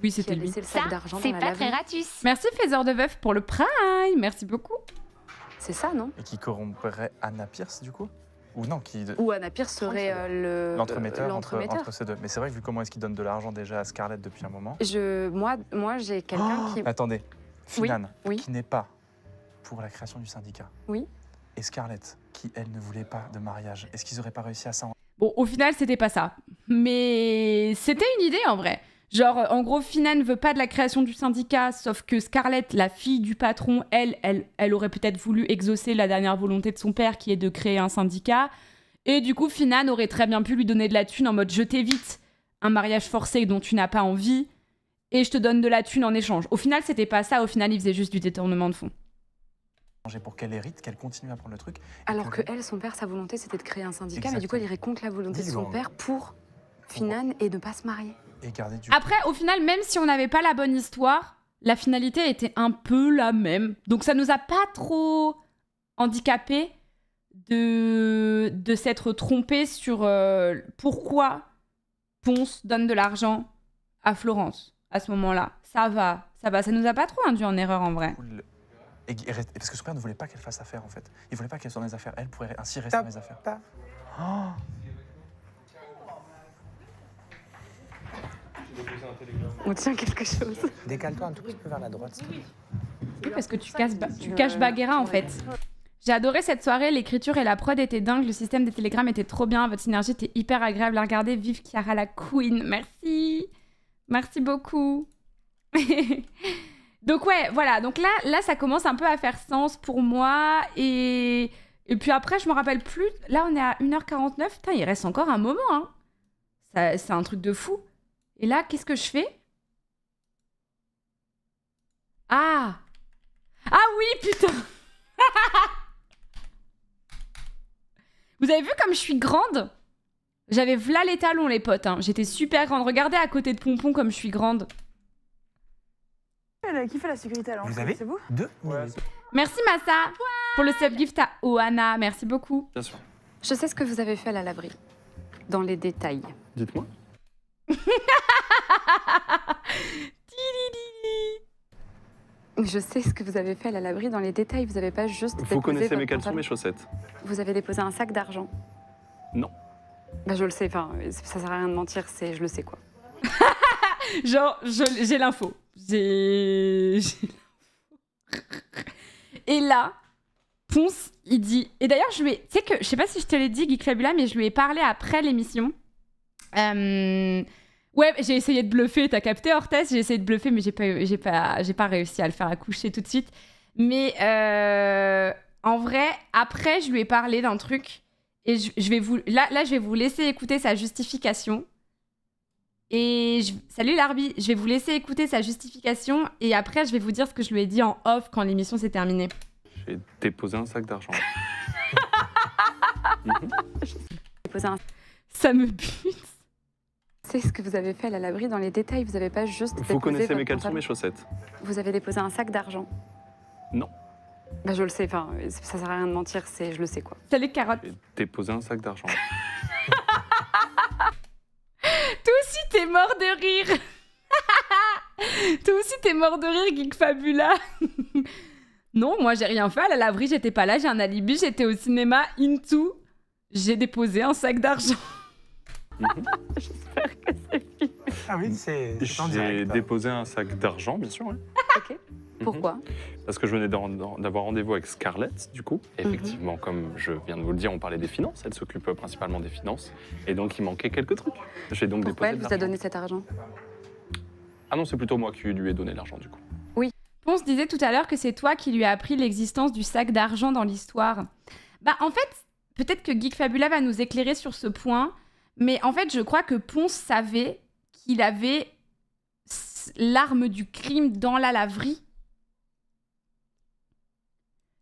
Oui, c'était lui. Le sac d'argent dans la laverie. C'est pas très ratus. Merci, Faiseur de Veuf, pour le prime. Merci beaucoup. C'est ça, non? Et qui corromprait Anna Pierce, du coup? Ou non, qui... Ou Anna Pierce serait euh, le... l'entremetteur entre, entre ces deux. Mais c'est vrai que vu comment est-ce qu'il donne de l'argent déjà à Scarlett depuis un moment... Je... Moi, moi j'ai quelqu'un oh qui... Attendez. Finan, oui, oui, qui n'est pas pour la création du syndicat. Oui. Et Scarlett, qui, elle, ne voulait pas de mariage. Est-ce qu'ils auraient pas réussi à ça en... Bon, au final, c'était pas ça. Mais c'était une idée, en vrai. Genre, en gros, Finan ne veut pas de la création du syndicat, sauf que Scarlett, la fille du patron, elle, elle, elle aurait peut-être voulu exaucer la dernière volonté de son père, qui est de créer un syndicat. Et du coup, Finan aurait très bien pu lui donner de la thune en mode « je t'évite un mariage forcé dont tu n'as pas envie et je te donne de la thune en échange ». Au final, c'était pas ça. Au final, il faisait juste du détournement de fonds. Pour qu'elle hérite, qu'elle continue à prendre le truc. Alors que elle, son père, sa volonté, c'était de créer un syndicat. Exactement. Mais du coup, elle irait contre la volonté de son père pour Finan et de ne pas se marier. Du... Après, au final, même si on n'avait pas la bonne histoire, la finalité était un peu la même. Donc ça nous a pas trop handicapés de, de s'être trompés sur euh, pourquoi Ponce donne de l'argent à Florence à ce moment-là. Ça va, ça va, ça nous a pas trop induit en erreur en vrai. Le... Et, et, parce que son père ne voulait pas qu'elle fasse affaire en fait. Il voulait pas qu'elle soit dans les affaires. Elle pourrait ainsi rester dans les affaires. Pas. Oh. On tient quelque chose. Décale-toi un tout petit peu vers la droite. Oui, parce que tu, casses, tu caches Baghera, en fait. J'ai adoré cette soirée, l'écriture et la prod étaient dingues, le système des télégrammes était trop bien, votre synergie était hyper agréable à regarder. Vive Chiara la Queen, merci. Merci beaucoup. Donc ouais, voilà, donc là, là ça commence un peu à faire sens pour moi et Et puis après, je me rappelle plus. Là, on est à une heure quarante-neuf. Putain, il reste encore un moment, hein. C'est un truc de fou. Et là, qu'est-ce que je fais? Ah! Ah oui, putain! Vous avez vu comme je suis grande? J'avais v'là les talons, les potes. Hein. J'étais super grande. Regardez à côté de Pompon comme je suis grande. Qui fait la sécurité à l'entrée? Vous avez vous deux ouais. Merci Massa ouais. Pour le sub-gift à Ohana. Merci beaucoup. Bien sûr. Je sais ce que vous avez fait à la laverie. Dans les détails. Dites-moi. Je sais ce que vous avez fait à la laverie dans les détails. Vous n'avez pas juste déposé... Vous connaissez mes caleçons, mes chaussettes. Vous avez déposé un sac d'argent. Non. Bah je le sais, enfin, ça sert à rien de mentir, c'est je le sais quoi. Genre, j'ai l'info. J'ai... Et là, Ponce, il dit... Et d'ailleurs, je lui ai... Tu sais que, je sais pas si je te l'ai dit, Geek Fabula, mais je lui ai parlé après l'émission. Euh... Ouais, j'ai essayé de bluffer, t'as capté, Hortès? J'ai essayé de bluffer, mais j'ai pas, j'ai pas, j'ai pas réussi à le faire accoucher tout de suite. Mais euh... en vrai, après, je lui ai parlé d'un truc... Et je, je vais vous... Là, là, je vais vous laisser écouter sa justification. Et... Je, salut, Larbi. Je vais vous laisser écouter sa justification. Et après, je vais vous dire ce que je lui ai dit en off quand l'émission s'est terminée. J'ai déposé un sac d'argent. mm-hmm. Ça me bute. C'est ce que vous avez fait à la laverie dans les détails. Vous n'avez pas juste... Vous connaissez mes caleçons, mes chaussettes. Vous avez déposé un sac d'argent. Non. Bah je le sais, enfin, ça sert à rien de mentir, c'est je le sais quoi. Salut Carotte. J'ai déposé un sac d'argent. Toi aussi t'es mort de rire. Toi aussi t'es mort de rire, Geek Fabula. Non, moi j'ai rien fait, à la laverie j'étais pas là, j'ai un alibi, j'étais au cinéma, into. J'ai déposé un sac d'argent. J'espère que c'est fini. Ah oui, c'est... J'ai déposé un sac d'argent, bien sûr, oui. Ok. Pourquoi? Parce que je venais d'avoir rendez-vous avec Scarlett, du coup. Et effectivement, mm-hmm. comme je viens de vous le dire, on parlait des finances. Elle s'occupe principalement des finances. Et donc, il manquait quelques trucs. J'ai donc déposé. Pourquoi elle vous a donné cet argent? Ah non, c'est plutôt moi qui lui ai donné l'argent, du coup. Oui. Ponce disait tout à l'heure que c'est toi qui lui as appris l'existence du sac d'argent dans l'histoire. Bah, en fait, peut-être que Geek Fabula va nous éclairer sur ce point. Mais en fait, je crois que Ponce savait qu'il avait l'arme du crime dans la laverie.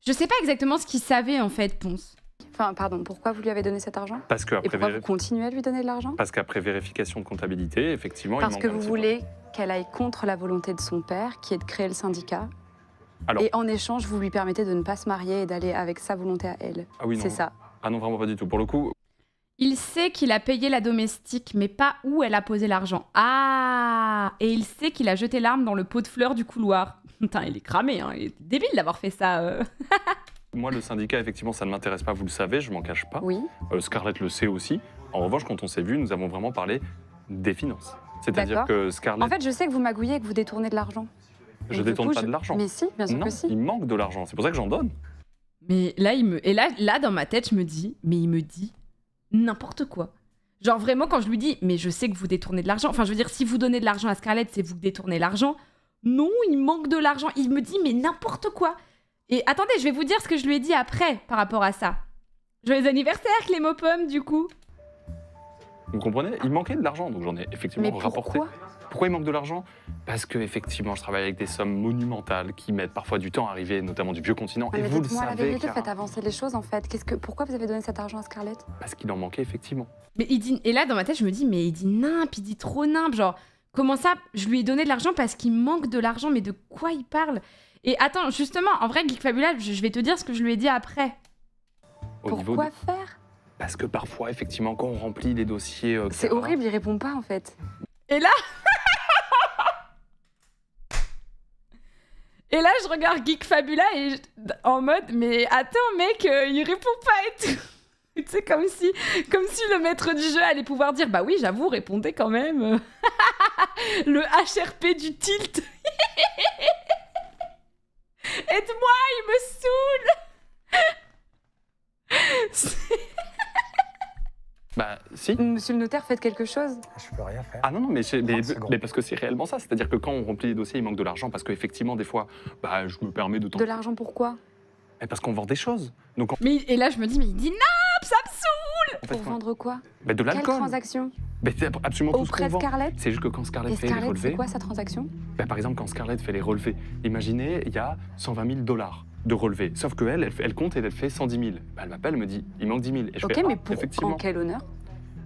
Je sais pas exactement ce qu'il savait, en fait, Ponce. Enfin, pardon, pourquoi vous lui avez donné cet argent? Parce que après... Et pourquoi vérif... vous continuez à lui donner de l'argent? Parce qu'après vérification de comptabilité, effectivement... Parce il que vous voulez qu'elle aille contre la volonté de son père, qui est de créer le syndicat. Alors... Et en échange, vous lui permettez de ne pas se marier et d'aller avec sa volonté à elle. Ah oui, c'est ça. Ah non, vraiment pas du tout. Pour le coup... Il sait qu'il a payé la domestique, mais pas où elle a posé l'argent. Ah! Et il sait qu'il a jeté l'arme dans le pot de fleurs du couloir. Putain, il est cramé, hein. Il est débile d'avoir fait ça. Euh. Moi, le syndicat, effectivement, ça ne m'intéresse pas, vous le savez, je m'en cache pas. Oui. Euh, Scarlett le sait aussi. En revanche, quand on s'est vu, nous avons vraiment parlé des finances. C'est-à-dire que Scarlett... En fait, je sais que vous magouillez et que vous détournez de l'argent. Je détourne coup, pas je... de l'argent. Mais si, bien sûr non, que si. Il manque de l'argent, c'est pour ça que j'en donne. Mais là, il me... Et là, là, dans ma tête, je me dis... Mais il me dit... n'importe quoi. Genre vraiment quand je lui dis mais je sais que vous détournez de l'argent, enfin je veux dire si vous donnez de l'argent à Scarlett c'est vous que détournez l'argent. Non, il manque de l'argent. Il me dit mais n'importe quoi. Et attendez, je vais vous dire ce que je lui ai dit après par rapport à ça. Joyeux anniversaire Clémo Pomme du coup. Vous comprenez, il manquait de l'argent donc j'en ai effectivement mais rapporté. Pourquoi, pourquoi il manque de l'argent? Parce que effectivement je travaille avec des sommes monumentales qui mettent parfois du temps à arriver, notamment du vieux continent. Ouais, et vous le savez. La vérité, car... faites avancer les choses en fait. Qu'est-ce que, pourquoi vous avez donné cet argent à Scarlett? Parce qu'il en manquait effectivement. Mais il dit, et là dans ma tête je me dis mais il dit nimp, il dit trop nimp, genre comment ça je lui ai donné de l'argent parce qu'il manque de l'argent, mais de quoi il parle? Et attends justement en vrai Geek Fabula je, je vais te dire ce que je lui ai dit après. Au pourquoi de... faire? Parce que parfois effectivement quand on remplit les dossiers. Euh, C'est horrible, il répond pas en fait. Et là. Et là, je regarde Geek Fabula et je... en mode, mais attends, mec, euh, il répond pas et tout. Tu sais, comme si, comme si le maître du jeu allait pouvoir dire, bah oui, j'avoue, répondez quand même. Le H R P du tilt. Aide-moi, il me saoule. Bah, si. Monsieur le notaire, faites quelque chose. Je peux rien faire. Ah non, non, mais, mais, mais parce que c'est réellement ça. C'est-à-dire que quand on remplit les dossiers, il manque de l'argent parce qu'effectivement, des fois, bah, je me permets de... De l'argent pourquoi? Mais parce qu'on vend des choses. Donc on... mais, et là, je me dis, mais il dit non, ça me saoule. En fait, pour on... vendre quoi? Bah, de l'alcool. Quelle transaction? Bah, absolument tout ce qu'on vend. Auprès de Scarlett? C'est juste que quand Scarlett fait les relevés... Et Scarlett, c'est quoi sa transaction? Bah, par exemple, quand Scarlett fait les relevés, imaginez, il y a cent vingt mille dollars de relevés. Sauf qu'elle, elle, elle compte et elle fait cent dix mille. Bah, elle m'appelle, elle me dit, il manque dix mille. Et je ok, fais, mais ah, pour en quel honneur?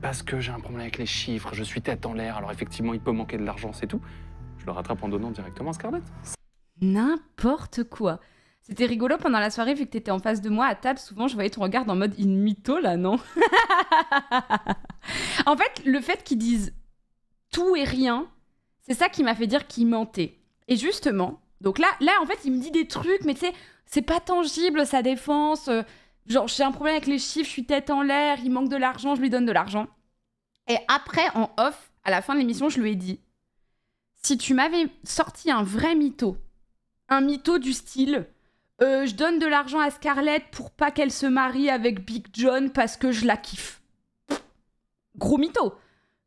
Parce que j'ai un problème avec les chiffres, je suis tête en l'air, alors effectivement, il peut manquer de l'argent, c'est tout. Je le rattrape en donnant directement à Scarlett. N'importe quoi. C'était rigolo pendant la soirée, vu que t'étais en face de moi à table, souvent je voyais ton regard en mode in mytho là, non? En fait, le fait qu'ils disent tout et rien, c'est ça qui m'a fait dire qu'ils mentaient. Et justement, donc là, là en fait, il me dit des trucs, mais tu sais, c'est pas tangible sa défense. Euh, genre, j'ai un problème avec les chiffres, je suis tête en l'air, il manque de l'argent, je lui donne de l'argent. Et après, en off, à la fin de l'émission, je lui ai dit, si tu m'avais sorti un vrai mytho, un mytho du style... Euh, je donne de l'argent à Scarlett pour pas qu'elle se marie avec Big John parce que je la kiffe. Pff, gros mytho.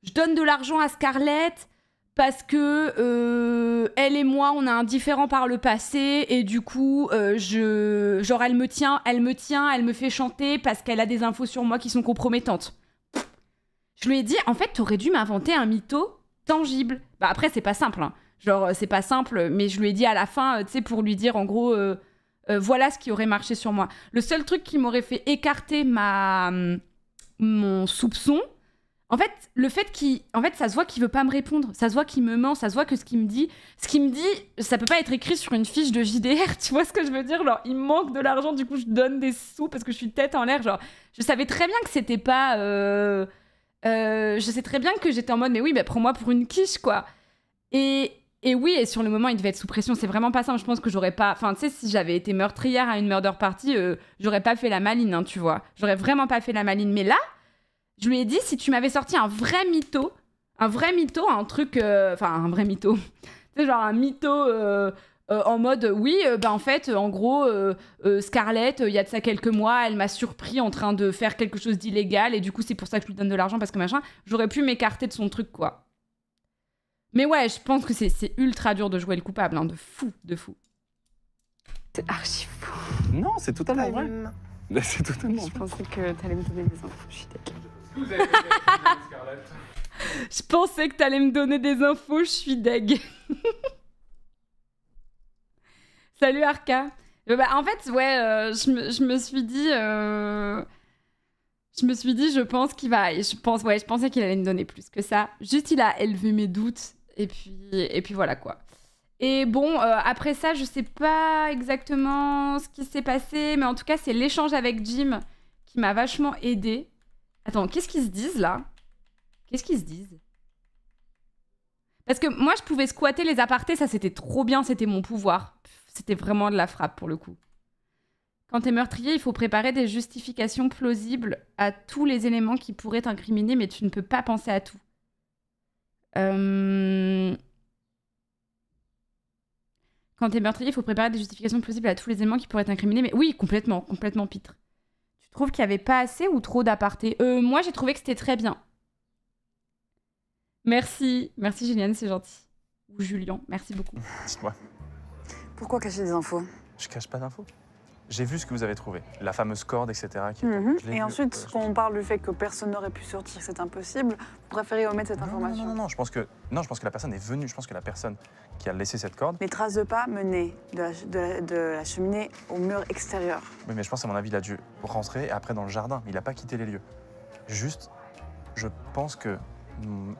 Je donne de l'argent à Scarlett parce que euh, elle et moi, on a un différend par le passé et du coup, euh, je, genre elle me tient, elle me tient, elle me fait chanter parce qu'elle a des infos sur moi qui sont compromettantes. Pff, je lui ai dit, en fait, t'aurais dû m'inventer un mytho tangible. Bah après, c'est pas simple, hein. Genre c'est pas simple, mais je lui ai dit à la fin, euh, tu sais, pour lui dire en gros... Euh, Euh, voilà ce qui aurait marché sur moi. Le seul truc qui m'aurait fait écarter ma... mon soupçon, en fait, le fait qu'il... En fait, ça se voit qu'il veut pas me répondre. Ça se voit qu'il me ment. Ça se voit que ce qu'il me dit... Ce qu'il me dit, ça peut pas être écrit sur une fiche de J D R. Tu vois ce que je veux dire? Genre, il manque de l'argent, du coup, je donne des sous parce que je suis tête en l'air. Genre, je savais très bien que c'était pas... Euh... Euh, je sais très bien que j'étais en mode, mais oui, bah, prends-moi pour une quiche, quoi. Et... Et oui, et sur le moment, il devait être sous pression. C'est vraiment pas simple. Je pense que j'aurais pas... Enfin, tu sais, si j'avais été meurtrière à une murder party, euh, j'aurais pas fait la maline, hein, tu vois. J'aurais vraiment pas fait la maline. Mais là, je lui ai dit, si tu m'avais sorti un vrai mytho, un vrai mytho, un truc... Euh... Enfin, un vrai mytho. Tu sais, genre un mytho euh, euh, en mode... Oui, euh, bah en fait, en gros, euh, euh, Scarlett, euh, il y a de ça quelques mois, elle m'a surpris en train de faire quelque chose d'illégal. Et du coup, c'est pour ça que je lui donne de l'argent, parce que machin... J'aurais pu m'écarter de son truc, quoi. Mais ouais, je pense que c'est ultra dur de jouer le coupable, hein, de fou, de fou. C'est archi fou. Non, c'est totalement vrai. C'est totalement vrai. Je pensais que t'allais me donner des infos, je suis deg. Je pensais que t'allais me donner des infos, je suis deg. Salut Arca. Euh, bah, en fait, ouais, euh, je, me, je me suis dit... Euh... Je me suis dit, je pense qu'il va... Je, pense, ouais, je pensais qu'il allait me donner plus que ça. Juste, il a élevé mes doutes. Et puis, et puis voilà, quoi. Et bon, euh, après ça, je sais pas exactement ce qui s'est passé. Mais en tout cas, c'est l'échange avec Jim qui m'a vachement aidée. Attends, qu'est-ce qu'ils se disent, là? Qu'est-ce qu'ils se disent? Parce que moi, je pouvais squatter les apartés. Ça, c'était trop bien. C'était mon pouvoir. C'était vraiment de la frappe, pour le coup. Quand t'es meurtrier, il faut préparer des justifications plausibles à tous les éléments qui pourraient t'incriminer, mais tu ne peux pas penser à tout. Euh... Quand t'es meurtrier, il faut préparer des justifications plausibles à tous les éléments qui pourraient t'incriminer, mais oui, complètement, complètement pitre. Tu trouves qu'il n'y avait pas assez ou trop d'apartés? euh, Moi, j'ai trouvé que c'était très bien. Merci, merci Juliane, c'est gentil. Ou Julien, merci beaucoup. Ouais. Pourquoi cacher des infos? Je cache pas d'infos. J'ai vu ce que vous avez trouvé, la fameuse corde, et cetera. Qui mm-hmm. était... Et ensuite, quand on parle du fait que personne n'aurait pu sortir, c'est impossible, vous préférez omettre cette non, information? Non, non, non, je pense que, non, je pense que la personne est venue, je pense que la personne qui a laissé cette corde... Les traces de pas menaient de la, de la, de la cheminée au mur extérieur. Oui, mais je pense, à mon avis, il a dû rentrer et après dans le jardin, il n'a pas quitté les lieux. Juste, je pense que,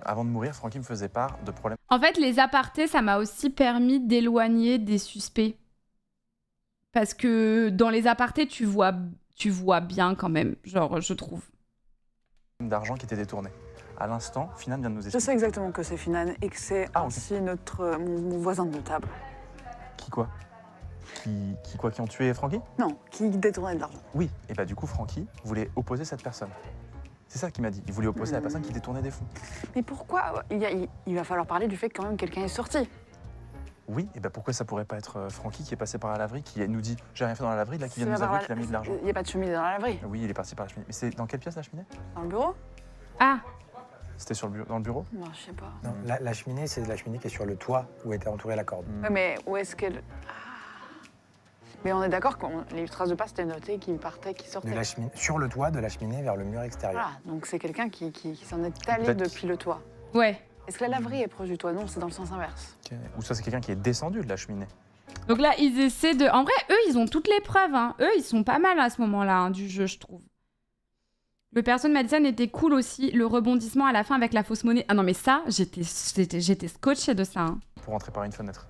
avant de mourir, Francky me faisait part de problèmes... En fait, les apartés, ça m'a aussi permis d'éloigner des suspects. Parce que dans les apartés, tu vois, tu vois bien quand même, genre, je trouve. D'argent qui était détourné. À l'instant, Finan vient de nous expliquer. Je sais exactement que c'est Finan et que c'est ah, aussi okay. notre, mon, mon voisin de table. Qui quoi qui, qui quoi Qui ont tué Francky? Non, qui détournait de l'argent. Oui, et bah du coup, Francky voulait opposer cette personne. C'est ça qu'il m'a dit, il voulait opposer mmh. la personne qui détournait des fonds. Mais pourquoi il, y a, il, il va falloir parler du fait que quand même quelqu'un est sorti. Oui, et ben pourquoi ça pourrait pas être Francky qui est passé par la laverie, qui nous dit j'ai rien fait dans la laverie, là qui vient nous avouer qu'il a mis de l'argent. Il n'y a pas de cheminée dans la laverie. Oui, il est parti par la cheminée. Mais c'est dans quelle pièce la cheminée? Dans le bureau. Ah. C'était sur le bureau, dans le bureau? Non, je sais pas. Non, la, la cheminée, c'est la cheminée qui est sur le toit où était entourée la corde. Mmh. Ouais, mais où est-ce qu'elle... Mais on est d'accord que les traces de pas, c'était noté, qui partait, qui sortait. De la chemin... Sur le toit, de la cheminée vers le mur extérieur. Voilà, donc c'est quelqu'un qui, qui, qui s'en est allé depuis le toit. Ouais. Est-ce que la laverie est proche du toit? Non, c'est dans le sens inverse. Okay. Ou ça, c'est quelqu'un qui est descendu de la cheminée. Donc là, ils essaient de... En vrai, eux, ils ont toutes les preuves. Hein. Eux, ils sont pas mal à ce moment-là hein, du jeu, je trouve. Le perso de Madison était cool aussi. Le rebondissement à la fin avec la fausse monnaie. Ah non, mais ça, j'étais scotché de ça. Hein. Pour entrer par une fenêtre.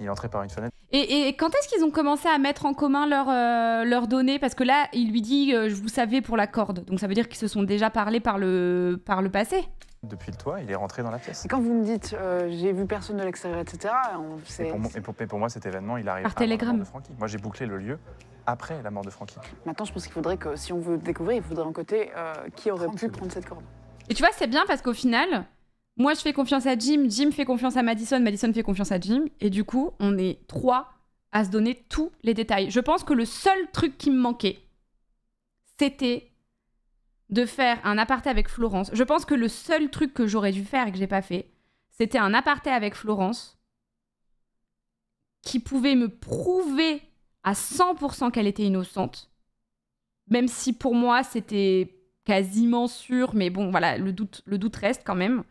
Il est entré par une fenêtre. Et, et quand est-ce qu'ils ont commencé à mettre en commun leurs euh, leur données? Parce que là, il lui dit euh, « je vous savais pour la corde ». Donc ça veut dire qu'ils se sont déjà parlé par le, par le passé. Depuis le toit, il est rentré dans la pièce. Et quand vous me dites euh, « j'ai vu personne de l'extérieur », et cetera. On, et, pour moi, et, pour, et pour moi, cet événement, il arrive par télégramme. De Frankie. Moi, j'ai bouclé le lieu après la mort de Frankie. Maintenant, je pense qu'il faudrait que, si on veut découvrir, il faudrait en côté euh, qui aurait pu prendre cette corde. Et tu vois, c'est bien parce qu'au final... Moi, je fais confiance à Jim, Jim fait confiance à Madison, Madison fait confiance à Jim. Et du coup, on est trois à se donner tous les détails. Je pense que le seul truc qui me manquait, c'était de faire un aparté avec Florence. Je pense que le seul truc que j'aurais dû faire et que j'ai pas fait, c'était un aparté avec Florence qui pouvait me prouver à cent pour cent qu'elle était innocente. Même si pour moi, c'était quasiment sûr. Mais bon, voilà, le doute, le doute reste quand même.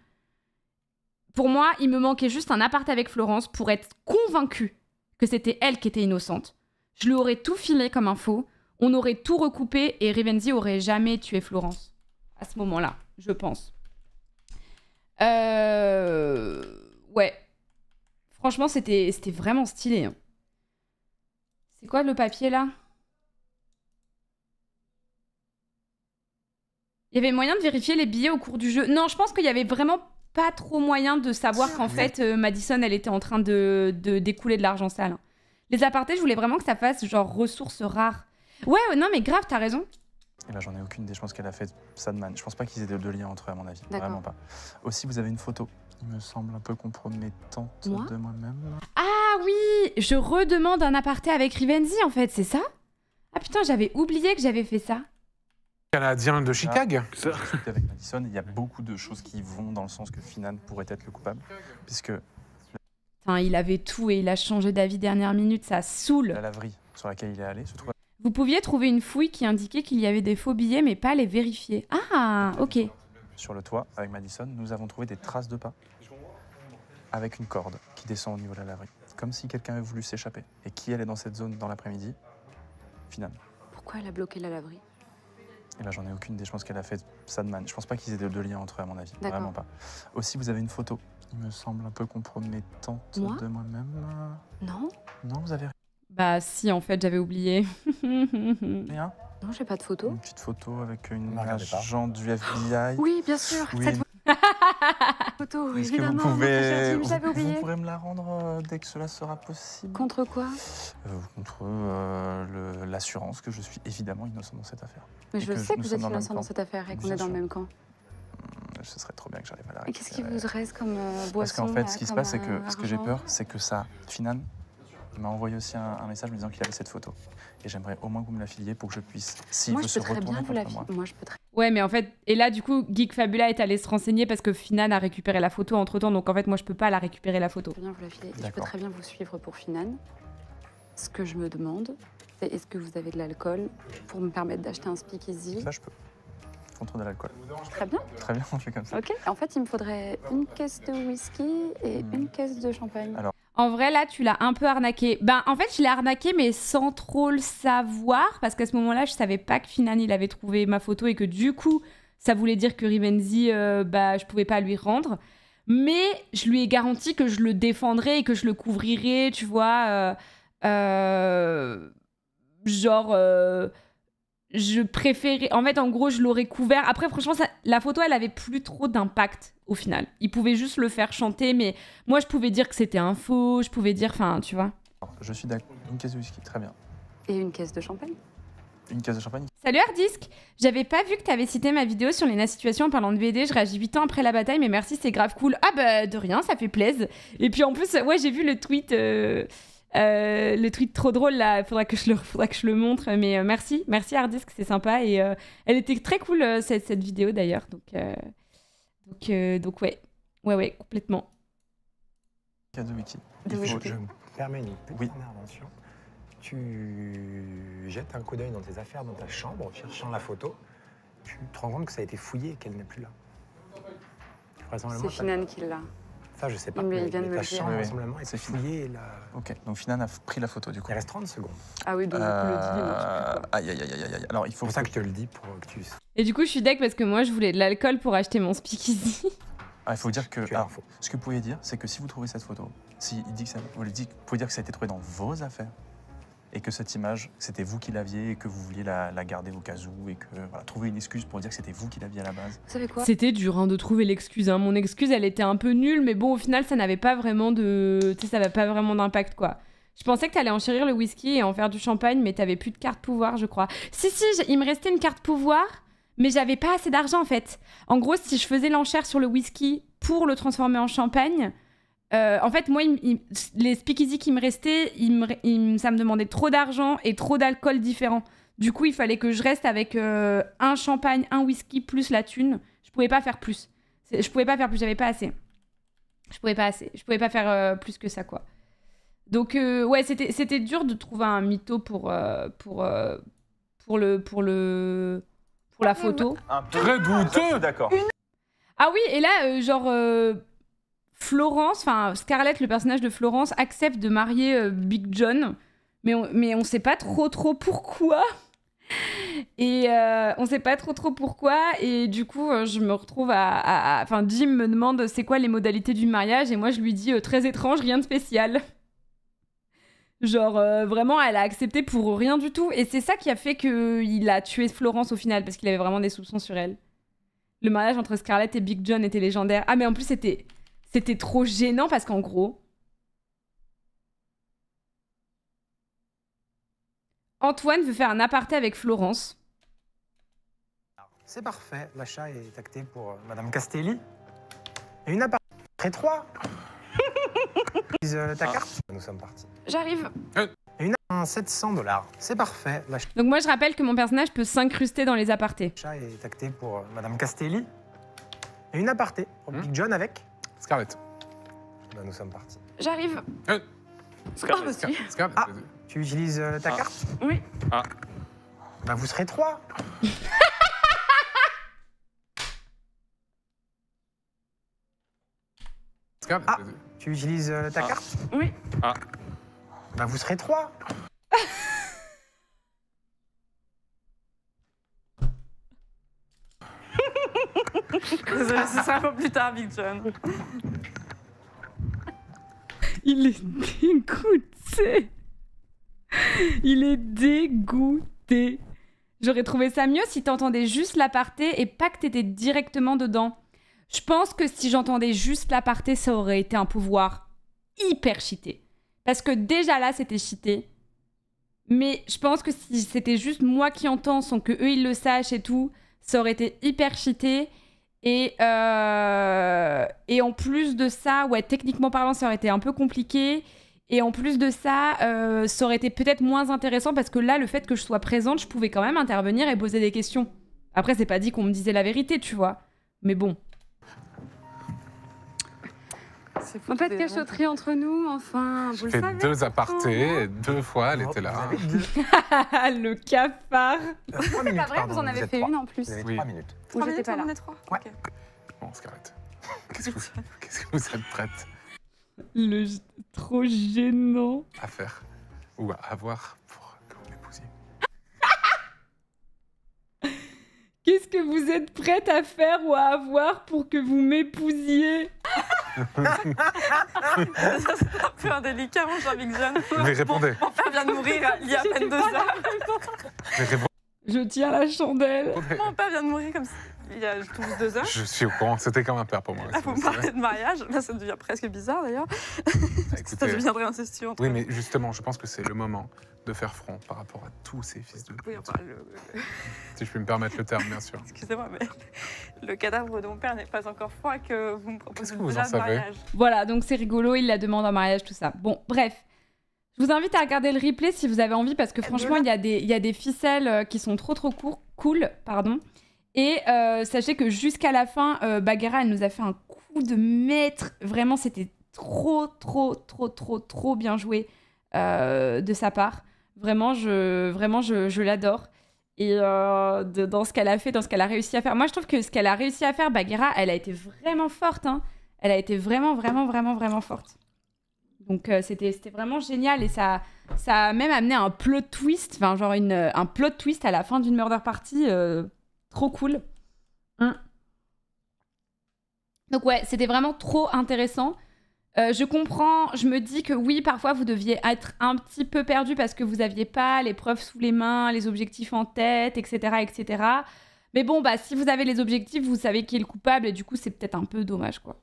Pour moi, il me manquait juste un appart avec Florence pour être convaincue que c'était elle qui était innocente. Je lui aurais tout filé comme info, on aurait tout recoupé et Rivenzi aurait jamais tué Florence à ce moment-là, je pense. Euh... Ouais. Franchement, c'était vraiment stylé. Hein. C'est quoi le papier, là? Il y avait moyen de vérifier les billets au cours du jeu. Non, je pense qu'il y avait vraiment... pas trop moyen de savoir qu'en fait, euh, Madison, elle était en train de, de découler de l'argent sale. Les apartés, je voulais vraiment que ça fasse genre ressources rares. Ouais, non, mais grave, t'as raison. Et là, j'en ai aucune idée. Je pense qu'elle a fait ça de man. Je pense pas qu'ils aient de, de lien entre eux, à mon avis. Vraiment pas. Aussi, vous avez une photo. Il me semble un peu compromettante moi de moi-même. Ah oui, je redemande un aparté avec Rivenzi, en fait, c'est ça? Ah putain, j'avais oublié que j'avais fait ça. Canadien de Chicago. Ah, avec Madison, il y a beaucoup de choses qui vont dans le sens que Finan pourrait être le coupable, puisque... Putain, il avait tout et il a changé d'avis dernière minute, ça saoule. La laverie sur laquelle il est allé se trouve... Vous pouviez trouver une fouille qui indiquait qu'il y avait des faux billets, mais pas les vérifier. Ah, ok. Sur le toit, avec Madison, nous avons trouvé des traces de pas avec une corde qui descend au niveau de la laverie, comme si quelqu'un avait voulu s'échapper. Et qui allait dans cette zone dans l'après-midi? Finan. Pourquoi elle a bloqué la laverie? Et là, j'en ai aucune idée. Je pense qu'elle a fait ça de man. Je pense pas qu'ils aient de, de lien entre eux, à mon avis. Vraiment pas. Aussi, vous avez une photo. Il me semble un peu compromettante moi de moi-même. Non. Non, vous avez... Bah si, en fait, j'avais oublié. Rien? Non, j'ai pas de photo. Une petite photo avec une agent du F B I. Oui, bien sûr. Oui, cette... photo, est-ce que vous pouvez... Vous, vous pourrez me la rendre euh, dès que cela sera possible. Contre quoi? euh, Contre euh, l'assurance que je suis évidemment innocent dans cette affaire. Mais je sais que vous êtes innocent dans cette affaire et qu'on est dans le même camp. Mmh, ce serait trop bien que j'arrive à la récupérer. Et qu'est-ce qui vous reste comme euh, boisson? Parce qu'en fait, ce qui se passe, c'est que ce que j'ai peur, c'est que ça... Finan m'a envoyé aussi un, un message me disant qu'il avait cette photo. Et j'aimerais au moins que vous me la filiez pour que je puisse... Si moi, je peux très bien vous la filer. Moi, je peux très... Ouais, mais en fait, et là, du coup, Geek Fabula est allé se renseigner parce que Finan a récupéré la photo entre-temps, donc en fait, moi, je peux pas la récupérer, la photo. Je peux, bien vous la filer. Je peux très bien vous suivre pour Finan. Ce que je me demande, c'est est-ce que vous avez de l'alcool pour me permettre d'acheter un speakeasy? Ça, je peux. Contre de l'alcool. Très bien. Très bien, on fait comme ça. Ok. En fait, il me faudrait une caisse de whisky et hmm. une caisse de champagne. Alors... En vrai, là, tu l'as un peu arnaqué. Ben, en fait, je l'ai arnaqué, mais sans trop le savoir, parce qu'à ce moment-là, je savais pas que Finan, il avait trouvé ma photo et que du coup, ça voulait dire que Rivenzi, euh, bah, je pouvais pas lui rendre. Mais je lui ai garanti que je le défendrais et que je le couvrirais, tu vois. Euh, euh, genre, euh, je préférais... En fait, en gros, je l'aurais couvert. Après, franchement, ça, la photo, elle avait plus trop d'impact. Au final, il pouvait juste le faire chanter, mais moi je pouvais dire que c'était un faux, je pouvais dire, enfin, tu vois. Je suis d'accord. Une caisse de whisky, très bien. Et une caisse de champagne. Une caisse de champagne. Salut Hardisk, j'avais pas vu que t'avais cité ma vidéo sur Lena Situation en parlant de B D, je réagis huit ans après la bataille, mais merci, c'est grave cool. Ah bah de rien, ça fait plaisir. Et puis en plus, ouais, j'ai vu le tweet, euh, euh, le tweet trop drôle là, faudra que je le, faudra que je le montre, mais euh, merci, merci Hardisk, c'est sympa et euh, elle était très cool euh, cette, cette vidéo d'ailleurs, donc. Euh... Donc, euh, donc ouais, ouais, ouais, complètement. Cas de wiki. Il faut, je me permets une petite oui. intervention. tu jettes un coup d'œil dans tes affaires, dans ta chambre, en cherchant la photo, tu te rends compte que ça a été fouillé et qu'elle n'est plus là. C'est Finan qui l'a. Ça, je sais pas. Mais, mais il vient de me le dire. Vraisemblablement, elle s'est fouillée et la... Ok, donc Finan a pris la photo, du coup. Il reste trente secondes. Ah oui, donc euh... le aïe, aïe, aïe, aïe, aïe. Alors, il faut... C'est pour ça que je te le dis, pour que tu... Et du coup, je suis deck parce que moi, je voulais de l'alcool pour acheter mon speakeasy. Ah, il faut dire que... Alors, ce que vous pouvez dire, c'est que si vous trouvez cette photo, si il dit que ça, vous lui dites, vous pouvez dire que ça a été trouvé dans vos affaires et que cette image, c'était vous qui l'aviez et que vous vouliez la, la garder au cas où et que, voilà, trouver une excuse pour dire que c'était vous qui l'aviez à la base. Vous savez quoi ? C'était dur hein, de trouver l'excuse. Hein. Mon excuse, elle était un peu nulle, mais bon, au final, ça n'avait pas vraiment de... Tu sais, ça n'avait pas vraiment d'impact, quoi. Je pensais que t'allais enchérir le whisky et en faire du champagne, mais t'avais plus de carte pouvoir, je crois. Si, si, il me restait une carte pouvoir, mais j'avais pas assez d'argent, en fait. En gros, si je faisais l'enchère sur le whisky pour le transformer en champagne... Euh, en fait, moi, il, il, les speakeasy qui me restaient, il me, il, ça me demandait trop d'argent et trop d'alcool différents. Du coup, il fallait que je reste avec euh, un champagne, un whisky, plus la thune. Je pouvais pas faire plus. Je pouvais pas faire plus, j'avais pas assez. Je pouvais pas assez. Je pouvais pas faire euh, plus que ça, quoi. Donc, euh, ouais, c'était dur de trouver un mytho pour, euh, pour, euh, pour, le, pour, le, pour la photo. Un peu très douteux, d'accord. Une... Ah oui, et là, euh, genre... Euh, Florence, enfin Scarlett, le personnage de Florence, accepte de marier euh, Big John, mais on, mais on sait pas trop trop pourquoi. Et euh, on sait pas trop trop pourquoi, et du coup euh, je me retrouve à... Enfin Jim me demande c'est quoi les modalités du mariage, et moi je lui dis euh, très étrange, rien de spécial. Genre euh, vraiment elle a accepté pour rien du tout, et c'est ça qui a fait qu'il a tué Florence au final, parce qu'il avait vraiment des soupçons sur elle. Le mariage entre Scarlett et Big John était légendaire. Ah mais en plus c'était... C'était trop gênant parce qu'en gros, Antoine veut faire un aparté avec Florence. C'est parfait, l'achat est acté pour euh, Madame Castelli. Et une aparté très trois. euh, ta ah. carte. Nous sommes partis. J'arrive. Euh. Et une à sept cents dollars. C'est parfait. Donc moi je rappelle que mon personnage peut s'incruster dans les apartés. L'achat est acté pour euh, Madame Castelli. Et une aparté pour Big John avec. Scarlett. Ben, nous sommes partis. J'arrive. Euh, Scarlett, oh, Scarlett, Scarlett. Ah, tu utilises euh, ta ah. carte? Oui. Ah. Ben, vous serez trois. Scarlett. Ah, tu utilises euh, ta ah. carte? Oui. Ah. Ben, vous serez trois. Désolée, ce sera un peu plus tard, Big John. Il est dégoûté. Il est dégoûté. J'aurais trouvé ça mieux si t'entendais juste l'aparté et pas que t'étais directement dedans. Je pense que si j'entendais juste l'aparté, ça aurait été un pouvoir hyper cheaté. Parce que déjà là, c'était cheaté. Mais je pense que si c'était juste moi qui entends sans que eux ils le sachent et tout, ça aurait été hyper cheaté. Et, euh... et en plus de ça, ouais, techniquement parlant, ça aurait été un peu compliqué. Et en plus de ça, euh, ça aurait été peut-être moins intéressant parce que là, le fait que je sois présente, je pouvais quand même intervenir et poser des questions. Après, c'est pas dit qu'on me disait la vérité, tu vois. Mais bon. En fait, cachotterie entre nous, enfin, vous le savez. J'ai fait deux apartés, deux fois, elle était là. Le cafard. C'est pas vrai, vous en avez fait une en plus. Oui. Vous n'étiez pas là. Ouais. Bon, Scarlett, qu'est-ce que vous êtes prête? Le trop gênant. À faire, ou à avoir, pour que vous m'épousiez. Qu'est-ce que vous êtes prête à faire ou à avoir pour que vous m'épousiez? C'est un peu indélicat, mon cher Big John. Mais répondez. Mon père vient de mourir il y a à peine deux heures. Je tire la chandelle. Mon père vient de mourir comme ça il y a tous deux heures. Je suis au courant, c'était comme un père pour moi. Là, vous me parlez de mariage, ben, ça devient presque bizarre d'ailleurs. Ça deviendrait incestueux. Oui, mais justement, je pense que c'est le moment de faire front par rapport à tous ces fils de pute. Oui, enfin, le... Si je puis me permettre le terme, bien sûr. Excusez-moi, mais le cadavre de mon père n'est pas encore froid que vous me proposez déjà de mariage. Voilà, donc c'est rigolo, il la demande en mariage, tout ça. Bon, bref. Je vous invite à regarder le replay si vous avez envie, parce que franchement, il y a des, il y a des ficelles qui sont trop, trop court, cool. pardon. Et euh, sachez que jusqu'à la fin, euh, Baghera, elle nous a fait un coup de maître. Vraiment, c'était trop, trop, trop, trop, trop bien joué euh, de sa part. Vraiment, je, vraiment, je, je l'adore. Et euh, de, dans ce qu'elle a fait, dans ce qu'elle a réussi à faire. Moi, je trouve que ce qu'elle a réussi à faire, Baghera, elle a été vraiment forte. Hein. Elle a été vraiment, vraiment, vraiment, vraiment forte. Donc, euh, c'était vraiment génial. Et ça, ça a même amené un plot twist, enfin, genre une, un plot twist à la fin d'une murder party. Euh, trop cool. Hein. Donc, ouais, c'était vraiment trop intéressant. Euh, je comprends, je me dis que oui, parfois vous deviez être un petit peu perdu parce que vous n'aviez pas les preuves sous les mains, les objectifs en tête, et cetera, et cetera. Mais bon, bah, si vous avez les objectifs, vous savez qui est le coupable et du coup, c'est peut-être un peu dommage, quoi.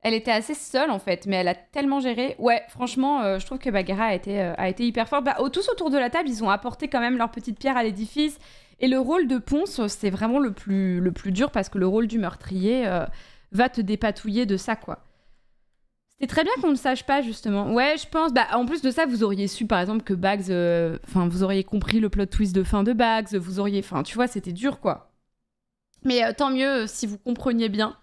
Elle était assez seule, en fait, mais elle a tellement géré. Ouais, franchement, euh, je trouve que Baghera a été, euh, a été hyper forte. Bah, oh, tous autour de la table, ils ont apporté quand même leur petite pierre à l'édifice. Et le rôle de Ponce, c'est vraiment le plus, le plus dur parce que le rôle du meurtrier... Euh, va te dépatouiller de ça, quoi. C'était très bien qu'on ne sache pas, justement. Ouais, je pense. Bah, en plus de ça, vous auriez su, par exemple, que Bags... Enfin, euh, vous auriez compris le plot twist de fin de Bags. Vous auriez... Enfin, tu vois, c'était dur, quoi. Mais euh, tant mieux euh, si vous compreniez bien.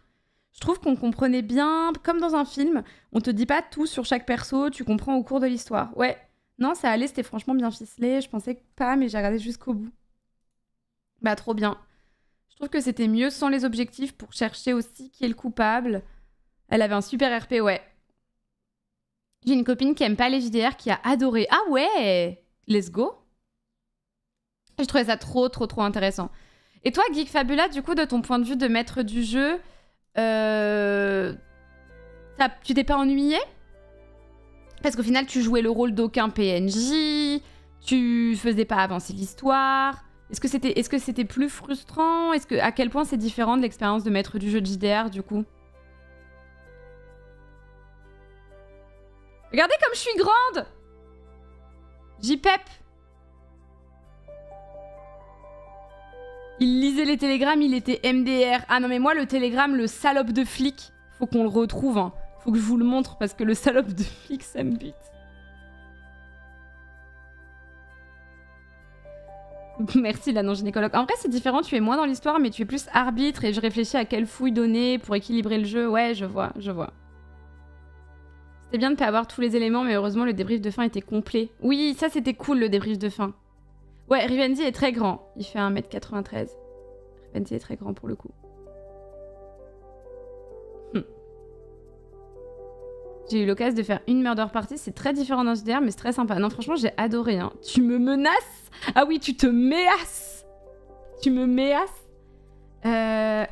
Je trouve qu'on comprenait bien, comme dans un film. On te dit pas tout sur chaque perso, tu comprends au cours de l'histoire. Ouais. Non, ça allait, c'était franchement bien ficelé. Je pensais pas, mais j'ai regardé jusqu'au bout. Bah, trop bien. Je trouve que c'était mieux sans les objectifs pour chercher aussi qui est le coupable. Elle avait un super R P, ouais. J'ai une copine qui aime pas les J D R qui a adoré. Ah ouais, let's go. Je trouvais ça trop, trop, trop intéressant. Et toi, Geek Fabula, du coup, de ton point de vue de maître du jeu, euh... tu t'es pas ennuyé? Parce qu'au final, tu jouais le rôle d'aucun P N J, tu faisais pas avancer l'histoire... Est-ce que c'était est-ce que c'était plus frustrant? Est-ce que à quel point c'est différent de l'expérience de maître du jeu de J D R du coup? Regardez comme je suis grande. J-Pep. Il lisait les télégrammes, il était M D R. Ah non mais moi le télégramme, le salope de flic, faut qu'on le retrouve. Hein. Faut que je vous le montre parce que le salope de flic ça me bute. Merci la non-gynécologue. En vrai, c'est différent, tu es moins dans l'histoire, mais tu es plus arbitre et je réfléchis à quelle fouille donner pour équilibrer le jeu. Ouais, je vois, je vois. C'était bien de ne pas avoir tous les éléments, mais heureusement, le débrief de fin était complet. Oui, ça, c'était cool, le débrief de fin. Ouais, Rivenzi est très grand. Il fait un mètre quatre-vingt-treize. Rivenzi est très grand pour le coup. Hm. J'ai eu l'occasion de faire une murder party, c'est très différent d'un J D R, mais c'est très sympa. Non, franchement, j'ai adoré. Hein. Tu me menaces? Ah oui, tu te méasses! Tu me méasses? Euh...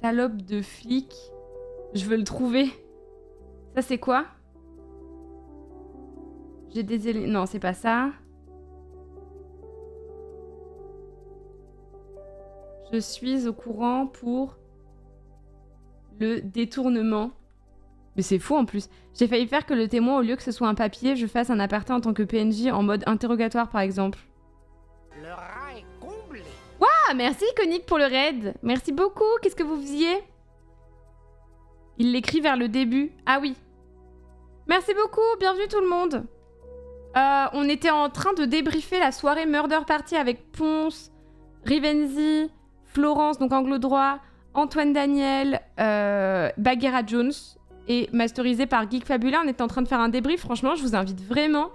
Salope de flic. Je veux le trouver. Ça, c'est quoi? J'ai des éléments... Non, c'est pas ça. Je suis au courant pour le détournement. Mais c'est fou en plus. J'ai failli faire que le témoin, au lieu que ce soit un papier, je fasse un aparté en tant que P N J en mode interrogatoire par exemple. Le rat est comblé. Waouh, merci Iconique pour le raid. Merci beaucoup, qu'est-ce que vous faisiez? Il l'écrit vers le début. Ah oui. Merci beaucoup, bienvenue tout le monde. Euh, on était en train de débriefer la soirée Murder Party avec Ponce, Rivenzi... Florence, donc Angle Droit, Antoine Daniel, euh, Baghera Jones, et masterisé par Geek Fabula. On était en train de faire un débrief. Franchement, je vous invite vraiment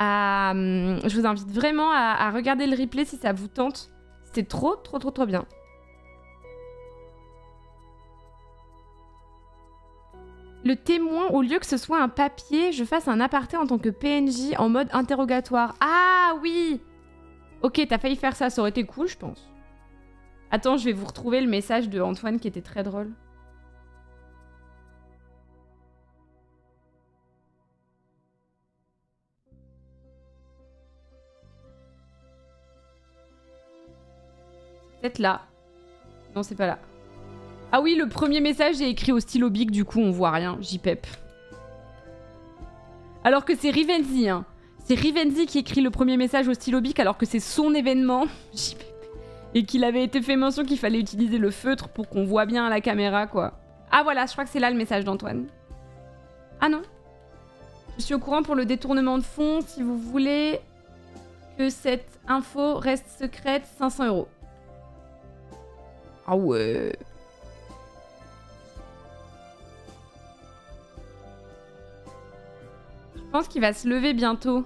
à, je vous invite vraiment à, à regarder le replay si ça vous tente. C'était trop, trop, trop, trop bien. Le témoin, au lieu que ce soit un papier, je fasse un aparté en tant que P N J en mode interrogatoire. Ah oui! Ok, t'as failli faire ça, ça aurait été cool, je pense. Attends, je vais vous retrouver le message de Antoine qui était très drôle. C'est peut-être là. Non, c'est pas là. Ah oui, le premier message est écrit au stylo Bic, du coup on voit rien. J-Pep. Alors que c'est Rivenzi, hein. C'est Rivenzi qui écrit le premier message au stylo Bic alors que c'est son événement. J-Pep. Et qu'il avait été fait mention qu'il fallait utiliser le feutre pour qu'on voit bien à la caméra, quoi. Ah voilà, je crois que c'est là le message d'Antoine. Ah non. Je suis au courant pour le détournement de fonds. Si vous voulez que cette info reste secrète, cinq cents euros. Ah ouais. Je pense qu'il va se lever bientôt.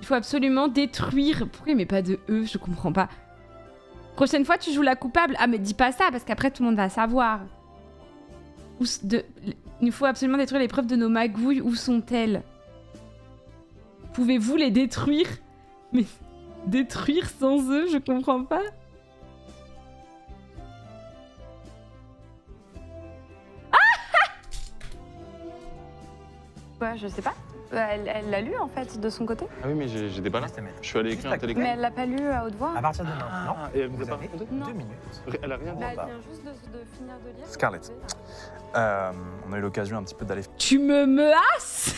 Il faut absolument détruire... Pourquoi il met pas de E? Je comprends pas. Prochaine fois, tu joues la coupable. Ah, mais dis pas ça, parce qu'après, tout le monde va savoir. Où de... Il faut absolument détruire les preuves de nos magouilles. Où sont-elles? Pouvez-vous les détruire? Mais détruire sans eux, je comprends pas. Ah ouais, je sais pas. Elle l'a lu en fait de son côté. Ah oui, mais j'ai des balances. Je suis allé écrire un télégramme. Mais elle l'a pas lu à haute voix. À partir de maintenant. Ah, non. Et elle vous, vous a pas raconté. Deux minutes. Elle a rien dit. Bah, elle vient juste de, de finir de lire. Scarlett, euh, on a eu l'occasion un petit peu d'aller. Tu me measses,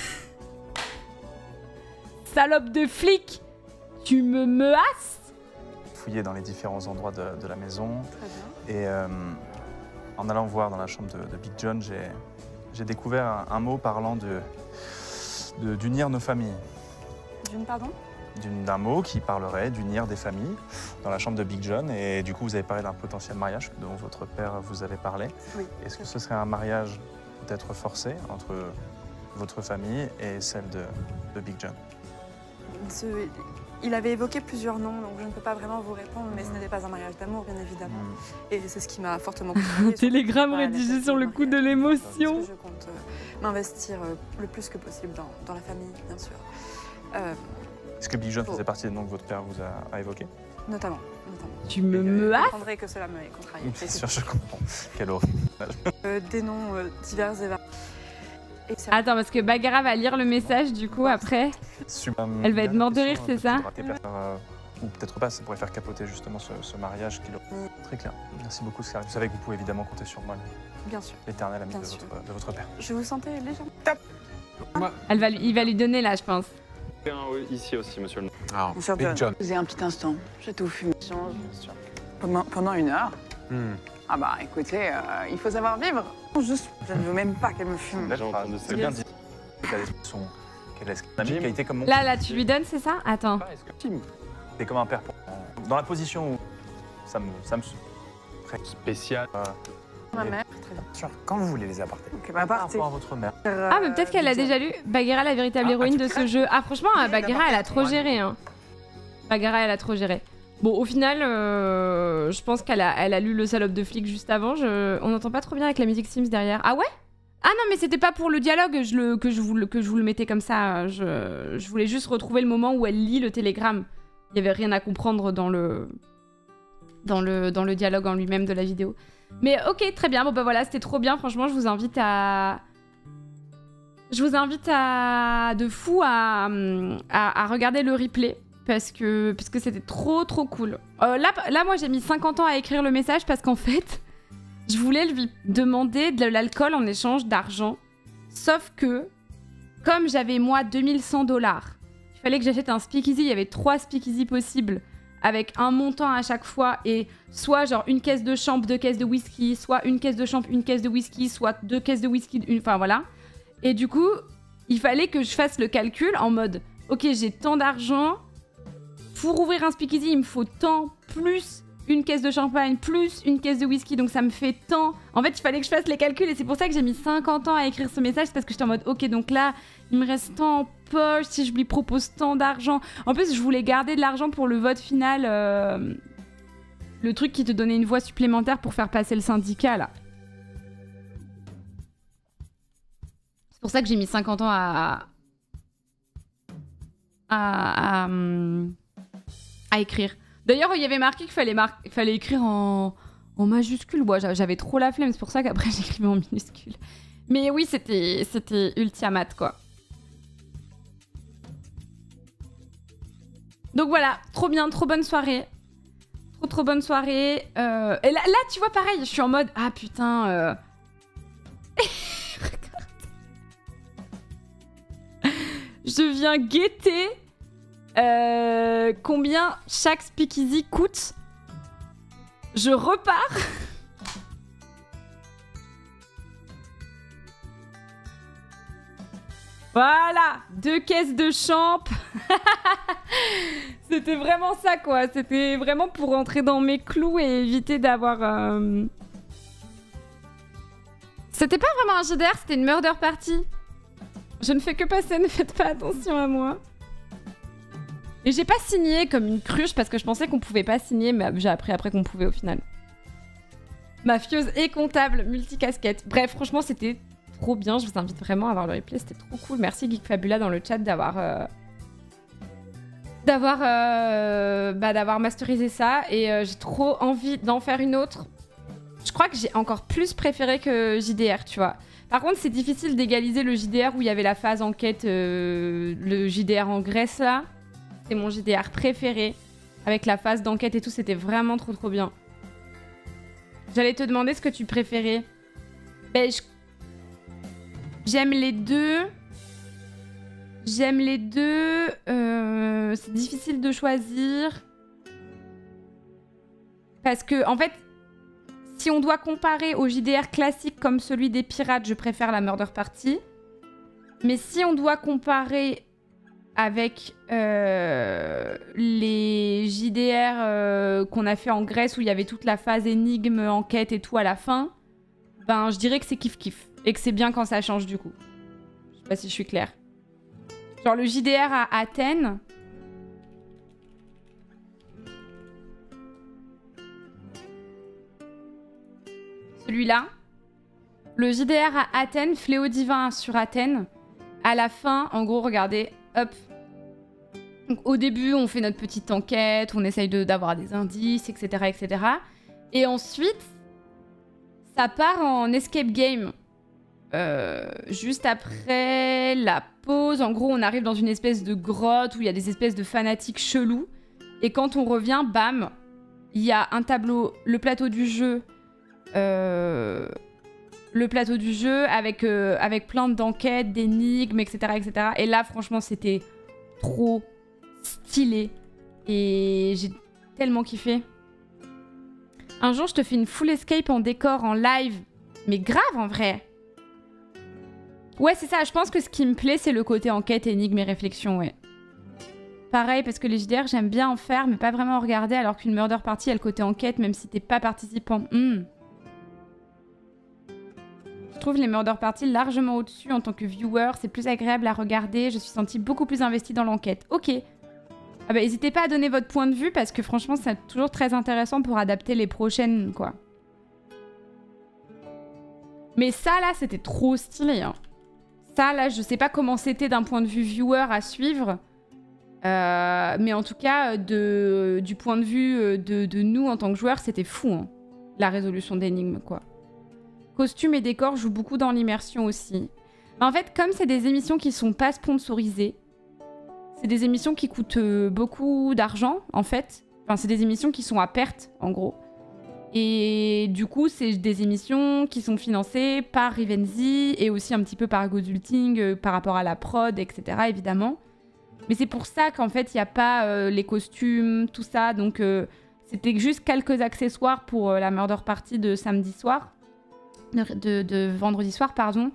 salope de flic. Tu me measses. Fouiller dans les différents endroits de, de la maison. Très bien. Et euh, en allant voir dans la chambre de, de Big John, j'ai j'ai découvert un, un mot parlant de d'unir nos familles. D'une pardon? D'un mot qui parlerait d'unir des familles dans la chambre de Big John. Et du coup, vous avez parlé d'un potentiel mariage dont votre père vous avait parlé. Oui. Est-ce que ce serait un mariage peut-être forcé entre votre famille et celle de, de Big John? Ce, il avait évoqué plusieurs noms, donc je ne peux pas vraiment vous répondre, mais mmh. ce n'était pas un mariage d'amour, bien évidemment. Mmh. Et c'est ce qui m'a fortement... Un télégramme rédigé sur le coup de l'émotion. Je compte euh, m'investir euh, le plus que possible dans, dans la famille, bien sûr. Euh, Est-ce que Big John oh. faisait partie des noms que votre père vous a, a évoqués? Notamment, notamment. Tu me menaces? Je comprendrais que cela m'avait contrarié. Bien sûr, je comprends. Quelle horreur. euh, Des noms euh, divers et variés. Attends, parce que Baghera va lire le message, du coup, après. Elle va être morte de rire, c'est ça? Ou peut-être pas, ça pourrait faire capoter justement ce, ce mariage qui leur... Très clair. Merci beaucoup, Scarlett. Vous savez que vous pouvez évidemment compter sur moi. Bien sûr. L'éternel ami de votre, de votre père. Je vous sentais légèrement... Top. Elle va, il va lui donner, là, je pense. Ici aussi, monsieur le... Ah, Big John. Vous avez un petit instant. J'ai tout fumé. Pendant, pendant une heure. Hmm. Ah bah écoutez, euh, il faut savoir vivre. Juste, je ne veux même pas qu'elle me fume. Là, c'est bien dit. Quelle est la qualité comme mon... Là, là, tu lui donnes, c'est ça? Attends. C'est comme un père. Dans la position où ça me, ça me très spécial. Euh, Ma mère. Très bien. Sûr, quand vous voulez les apporter. Ok, bah apportez. À votre mère. Ah, mais peut-être qu'elle l'a déjà lu. Baghera, la véritable ah, héroïne de ce jeu. Ah, franchement, Baghera, elle a trop géré. Hein. Baghera, elle a trop géré. Bon, au final, euh, je pense qu'elle a, elle a lu le salope de flic juste avant. Je... On n'entend pas trop bien avec la musique Sims derrière. Ah ouais? Ah non, mais c'était pas pour le dialogue je le, que, je vous le, que je vous le mettais comme ça. Je, je voulais juste retrouver le moment où elle lit le télégramme. Il n'y avait rien à comprendre dans le, dans le, dans le dialogue en lui-même de la vidéo. Mais ok, très bien. Bon bah voilà, c'était trop bien. Franchement, je vous invite à... Je vous invite à... De fou à, à, à regarder le replay. Parce que parce que c'était trop trop cool. Euh, là, là, moi j'ai mis cinquante ans à écrire le message parce qu'en fait, je voulais lui demander de l'alcool en échange d'argent. Sauf que, comme j'avais moi deux mille cent dollars, il fallait que j'achète un speakeasy. Il y avait trois speakeasy possibles avec un montant à chaque fois et soit genre une caisse de champ, deux caisses de whisky, soit une caisse de champ, une caisse de whisky, soit deux caisses de whisky, une... Enfin voilà. Et du coup, il fallait que je fasse le calcul en mode, ok, j'ai tant d'argent... Pour ouvrir un speakeasy, il me faut tant, plus une caisse de champagne, plus une caisse de whisky, donc ça me fait tant. En fait, il fallait que je fasse les calculs et c'est pour ça que j'ai mis cinquante ans à écrire ce message, parce que j'étais en mode, ok, donc là, il me reste tant en poche, si je lui propose tant d'argent. En plus, je voulais garder de l'argent pour le vote final, euh, le truc qui te donnait une voix supplémentaire pour faire passer le syndicat, là. C'est pour ça que j'ai mis cinquante ans à... à... à... à... à écrire. D'ailleurs, il y avait marqué qu'il fallait, mar... fallait écrire en, en majuscule. Moi, j'avais trop la flemme, c'est pour ça qu'après j'écrivais en minuscule. Mais oui, c'était c'était ultimate, quoi. Donc voilà, trop bien, trop bonne soirée. Trop trop bonne soirée. Euh... Et là, là, tu vois, pareil, je suis en mode, ah putain... Euh... Regarde. Je viens guetter... Euh, combien chaque speakeasy coûte? Je repars. Voilà, deux caisses de champ. C'était vraiment ça, quoi. C'était vraiment pour rentrer dans mes clous et éviter d'avoir euh, C'était pas vraiment un jeu d'air, c'était une murder party. Je ne fais que passer, ne faites pas attention à moi. Et j'ai pas signé comme une cruche parce que je pensais qu'on pouvait pas signer, mais j'ai appris après qu'on pouvait au final. Mafieuse et comptable, multicasquette. Bref, franchement, c'était trop bien. Je vous invite vraiment à voir le replay, c'était trop cool. Merci Geek Fabula dans le chat d'avoir... Euh... d'avoir euh... bah, d'avoir masterisé ça. Et euh, j'ai trop envie d'en faire une autre. Je crois que j'ai encore plus préféré que J D R, tu vois. Par contre, c'est difficile d'égaliser le J D R où il y avait la phase enquête, euh... le J D R en Grèce, là. C'est mon J D R préféré, avec la phase d'enquête et tout, c'était vraiment trop trop bien. J'allais te demander ce que tu préférais. Ben, je... J'aime les deux. J'aime les deux. Euh... C'est difficile de choisir. Parce que, en fait, si on doit comparer au J D R classique comme celui des pirates, je préfère la Murder Party. Mais si on doit comparer... avec euh, les J D R euh, qu'on a fait en Grèce où il y avait toute la phase énigme, enquête et tout à la fin, ben je dirais que c'est kiff-kiff. Et que c'est bien quand ça change du coup. Je sais pas si je suis claire. Genre le J D R à Athènes... Celui-là. Le J D R à Athènes, Fléau Divin sur Athènes. À la fin, en gros, regardez... Hop. Donc, au début, on fait notre petite enquête, on essaye de, d'avoir des indices, et cetera, et cetera. Et ensuite, ça part en escape game. Euh, juste après la pause, en gros, on arrive dans une espèce de grotte où il y a des espèces de fanatiques chelous. Et quand on revient, bam, il y a un tableau, le plateau du jeu... Euh... le plateau du jeu avec, euh, avec plein d'enquêtes, d'énigmes, et cetera, et cetera. Et là, franchement, c'était trop stylé. Et j'ai tellement kiffé. Un jour, je te fais une full escape en décor, en live. Mais grave, en vrai. Ouais, c'est ça. Je pense que ce qui me plaît, c'est le côté enquête, énigmes et réflexions, ouais. Pareil, parce que les J D R, j'aime bien en faire, mais pas vraiment en regarder, alors qu'une murder party, elle côté enquête, même si t'es pas participant. Hum... Mmh. Je trouve les murder parties largement au-dessus en tant que viewer, c'est plus agréable à regarder, je suis sentie beaucoup plus investie dans l'enquête. Ok. Ah bah n'hésitez pas à donner votre point de vue parce que franchement c'est toujours très intéressant pour adapter les prochaines quoi. Mais ça là c'était trop stylé. Hein. Ça là je sais pas comment c'était d'un point de vue viewer à suivre, euh, mais en tout cas de, du point de vue de, de nous en tant que joueurs c'était fou hein, la résolution d'énigmes quoi. Costumes et décors jouent beaucoup dans l'immersion aussi. En fait, comme c'est des émissions qui sont pas sponsorisées, c'est des émissions qui coûtent beaucoup d'argent, en fait. Enfin, c'est des émissions qui sont à perte, en gros. Et du coup, c'est des émissions qui sont financées par Rivenzi et aussi un petit peu par Godulting, par rapport à la prod, et cetera, évidemment. Mais c'est pour ça qu'en fait, il n'y a pas euh, les costumes, tout ça. Donc, euh, c'était juste quelques accessoires pour euh, la Murder Party de samedi soir. De, de vendredi soir, pardon.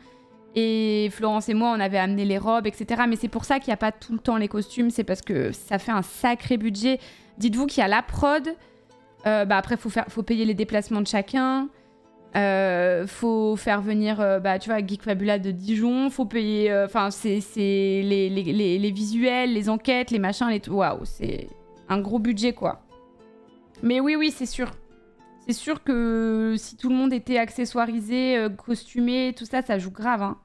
Et Florence et moi, on avait amené les robes, et cetera. Mais c'est pour ça qu'il n'y a pas tout le temps les costumes. C'est parce que ça fait un sacré budget. Dites-vous qu'il y a la prod. Euh, bah après, il faut, faut payer les déplacements de chacun. Il euh, faut faire venir, euh, bah, tu vois, Geek Fabula de Dijon. Il faut payer... Enfin, euh, c'est les, les, les, les visuels, les enquêtes, les machins, les tout. Waouh, c'est un gros budget, quoi. Mais oui, oui, c'est sûr. C'est sûr que si tout le monde était accessoirisé, costumé, tout ça, ça joue grave. Hein.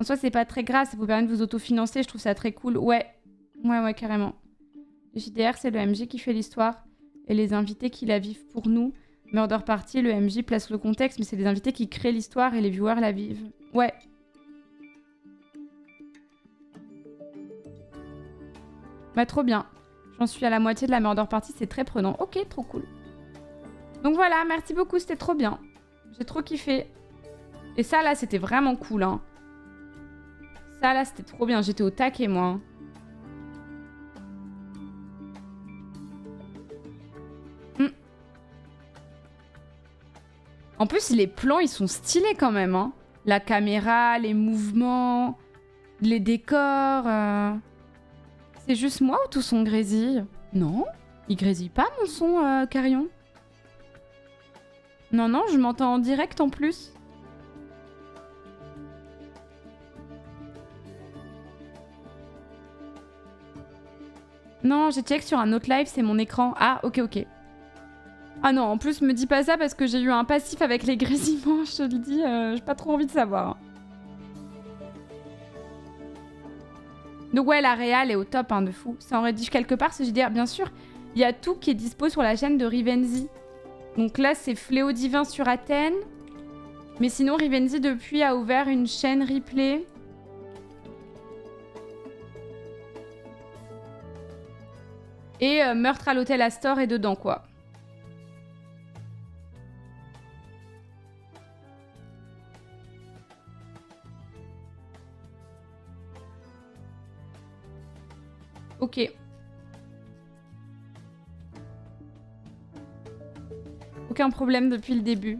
En soi, c'est pas très grave, ça vous permet de vous autofinancer, je trouve ça très cool. Ouais, ouais, ouais, carrément. Le J D R, c'est le M J qui fait l'histoire et les invités qui la vivent pour nous. Murder Party, le M J place le contexte, mais c'est les invités qui créent l'histoire et les viewers la vivent. Ouais. Bah, trop bien. J'en suis à la moitié de la Murder Party, c'est très prenant. Ok, trop cool. Donc voilà, merci beaucoup, c'était trop bien. J'ai trop kiffé. Et ça, là, c'était vraiment cool. Hein. Ça, là, c'était trop bien. J'étais au taquet, moi. Mm. En plus, les plans, ils sont stylés quand même. Hein. La caméra, les mouvements, les décors. Euh... C'est juste moi ou tout son grésille? Non, il grésille pas, mon son, euh, carillon. Non, non, je m'entends en direct en plus. Non, j'ai check sur un autre live, c'est mon écran. Ah, ok, ok. Ah non, en plus, me dis pas ça parce que j'ai eu un passif avec les grésillements, je te le dis, euh, j'ai pas trop envie de savoir. Donc ouais, la réal est au top, hein, de fou. Ça en rédige quelque part, ce J D R. Bien sûr, il y a tout qui est dispo sur la chaîne de Rivenzi. Donc là, c'est Fléau Divin sur Athènes. Mais sinon, Rivenzi, depuis, a ouvert une chaîne replay. Et euh, Meurtre à l'hôtel Astor est dedans, quoi. Ok. Aucun problème depuis le début.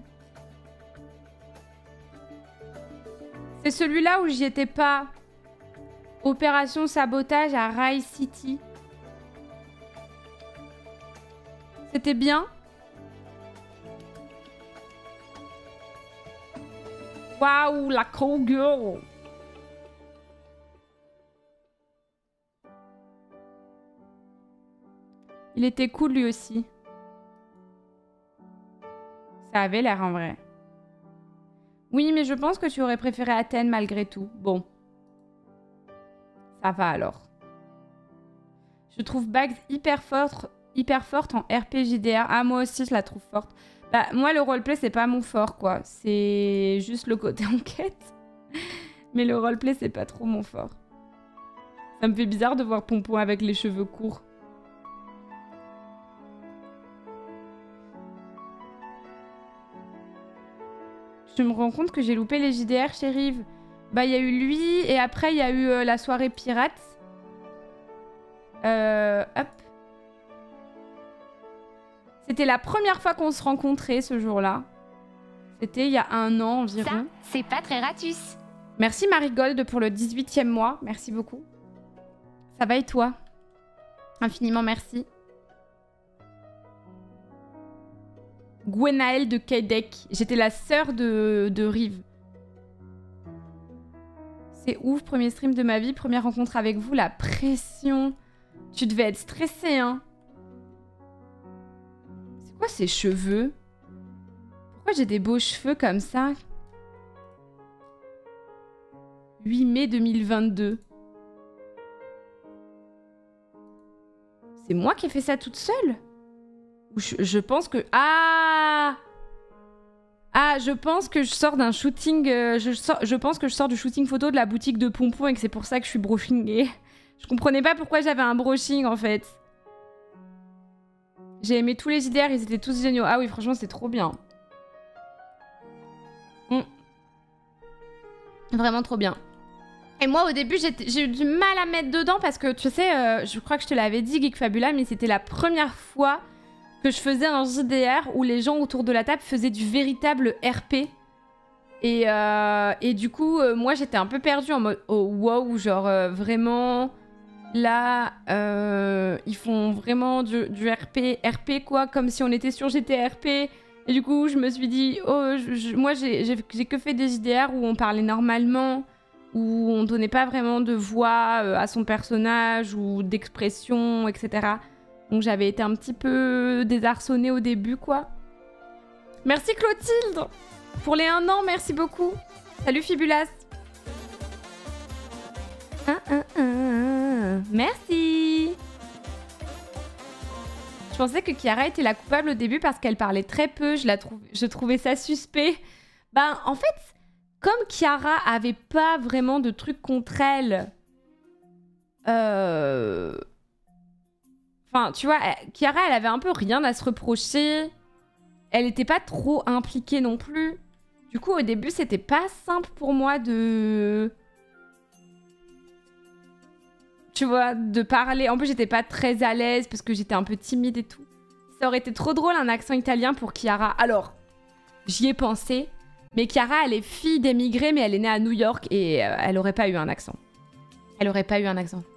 C'est celui-là où j'y étais pas. Opération sabotage à Rye City. C'était bien. Waouh, la Crow Girl. Il était cool lui aussi. Ça avait l'air en vrai. Oui, mais je pense que tu aurais préféré Athènes malgré tout. Bon. Ça va alors. Je trouve Bags hyper forte, hyper forte en R P J D R. Ah, moi aussi, je la trouve forte. Bah, moi, le roleplay, c'est pas mon fort, quoi. C'est juste le côté enquête. Mais le roleplay, c'est pas trop mon fort. Ça me fait bizarre de voir Pompon avec les cheveux courts. Je me rends compte que j'ai loupé les J D R chez Rive. Bah, il y a eu lui, et après, il y a eu euh, la soirée pirate. Euh, hop. C'était la première fois qu'on se rencontrait ce jour-là. C'était il y a un an environ. Ça, c'est pas très ratus. Merci Marigold pour le dix-huitième mois. Merci beaucoup. Ça va et toi? Infiniment merci. Gwenaëlle de Kedek. J'étais la sœur de, de Rive. C'est ouf, premier stream de ma vie, première rencontre avec vous, la pression. Tu devais être stressée, hein. C'est quoi ces cheveux? Pourquoi j'ai des beaux cheveux comme ça? huit mai deux mille vingt-deux. C'est moi qui ai fait ça toute seule? Je, je pense que... Ah, Ah, je pense que je sors d'un shooting... Euh, je, sors, je pense que je sors du shooting photo de la boutique de Pompon et que c'est pour ça que je suis brochingée. Je comprenais pas pourquoi j'avais un broching, en fait. J'ai aimé tous les J D R, ils étaient tous géniaux. Ah oui, franchement, c'est trop bien. Mmh. Vraiment trop bien. Et moi, au début, j'ai eu du mal à mettre dedans parce que, tu sais, euh, je crois que je te l'avais dit, Geek Fabula, mais c'était la première fois... que je faisais un J D R où les gens autour de la table faisaient du véritable R P. Et, euh, et du coup, euh, moi, j'étais un peu perdue en mode oh, « wow », genre euh, vraiment, là, euh, ils font vraiment du, du R P, R P quoi, comme si on était sur G T R P. Et du coup, je me suis dit « oh, je, je, moi, j'ai que fait des J D R où on parlait normalement, où on donnait pas vraiment de voix euh, à son personnage ou d'expression, et cetera » Donc j'avais été un petit peu désarçonnée au début, quoi. Merci Clotilde pour les un an, merci beaucoup. Salut Fibulas. Ah, ah, ah, merci. Je pensais que Chiara était la coupable au début parce qu'elle parlait très peu. Je, la trou... je trouvais ça suspect. Ben, en fait, comme Chiara avait pas vraiment de trucs contre elle... Euh... Enfin, tu vois, Chiara, elle avait un peu rien à se reprocher. Elle n'était pas trop impliquée non plus. Du coup, au début, c'était pas simple pour moi de... Tu vois, de parler. En plus, j'étais pas très à l'aise parce que j'étais un peu timide et tout. Ça aurait été trop drôle, un accent italien pour Chiara. Alors, j'y ai pensé. Mais Chiara, elle est fille d'émigrés, mais elle est née à New York et elle aurait pas eu un accent. Elle aurait pas eu un accent.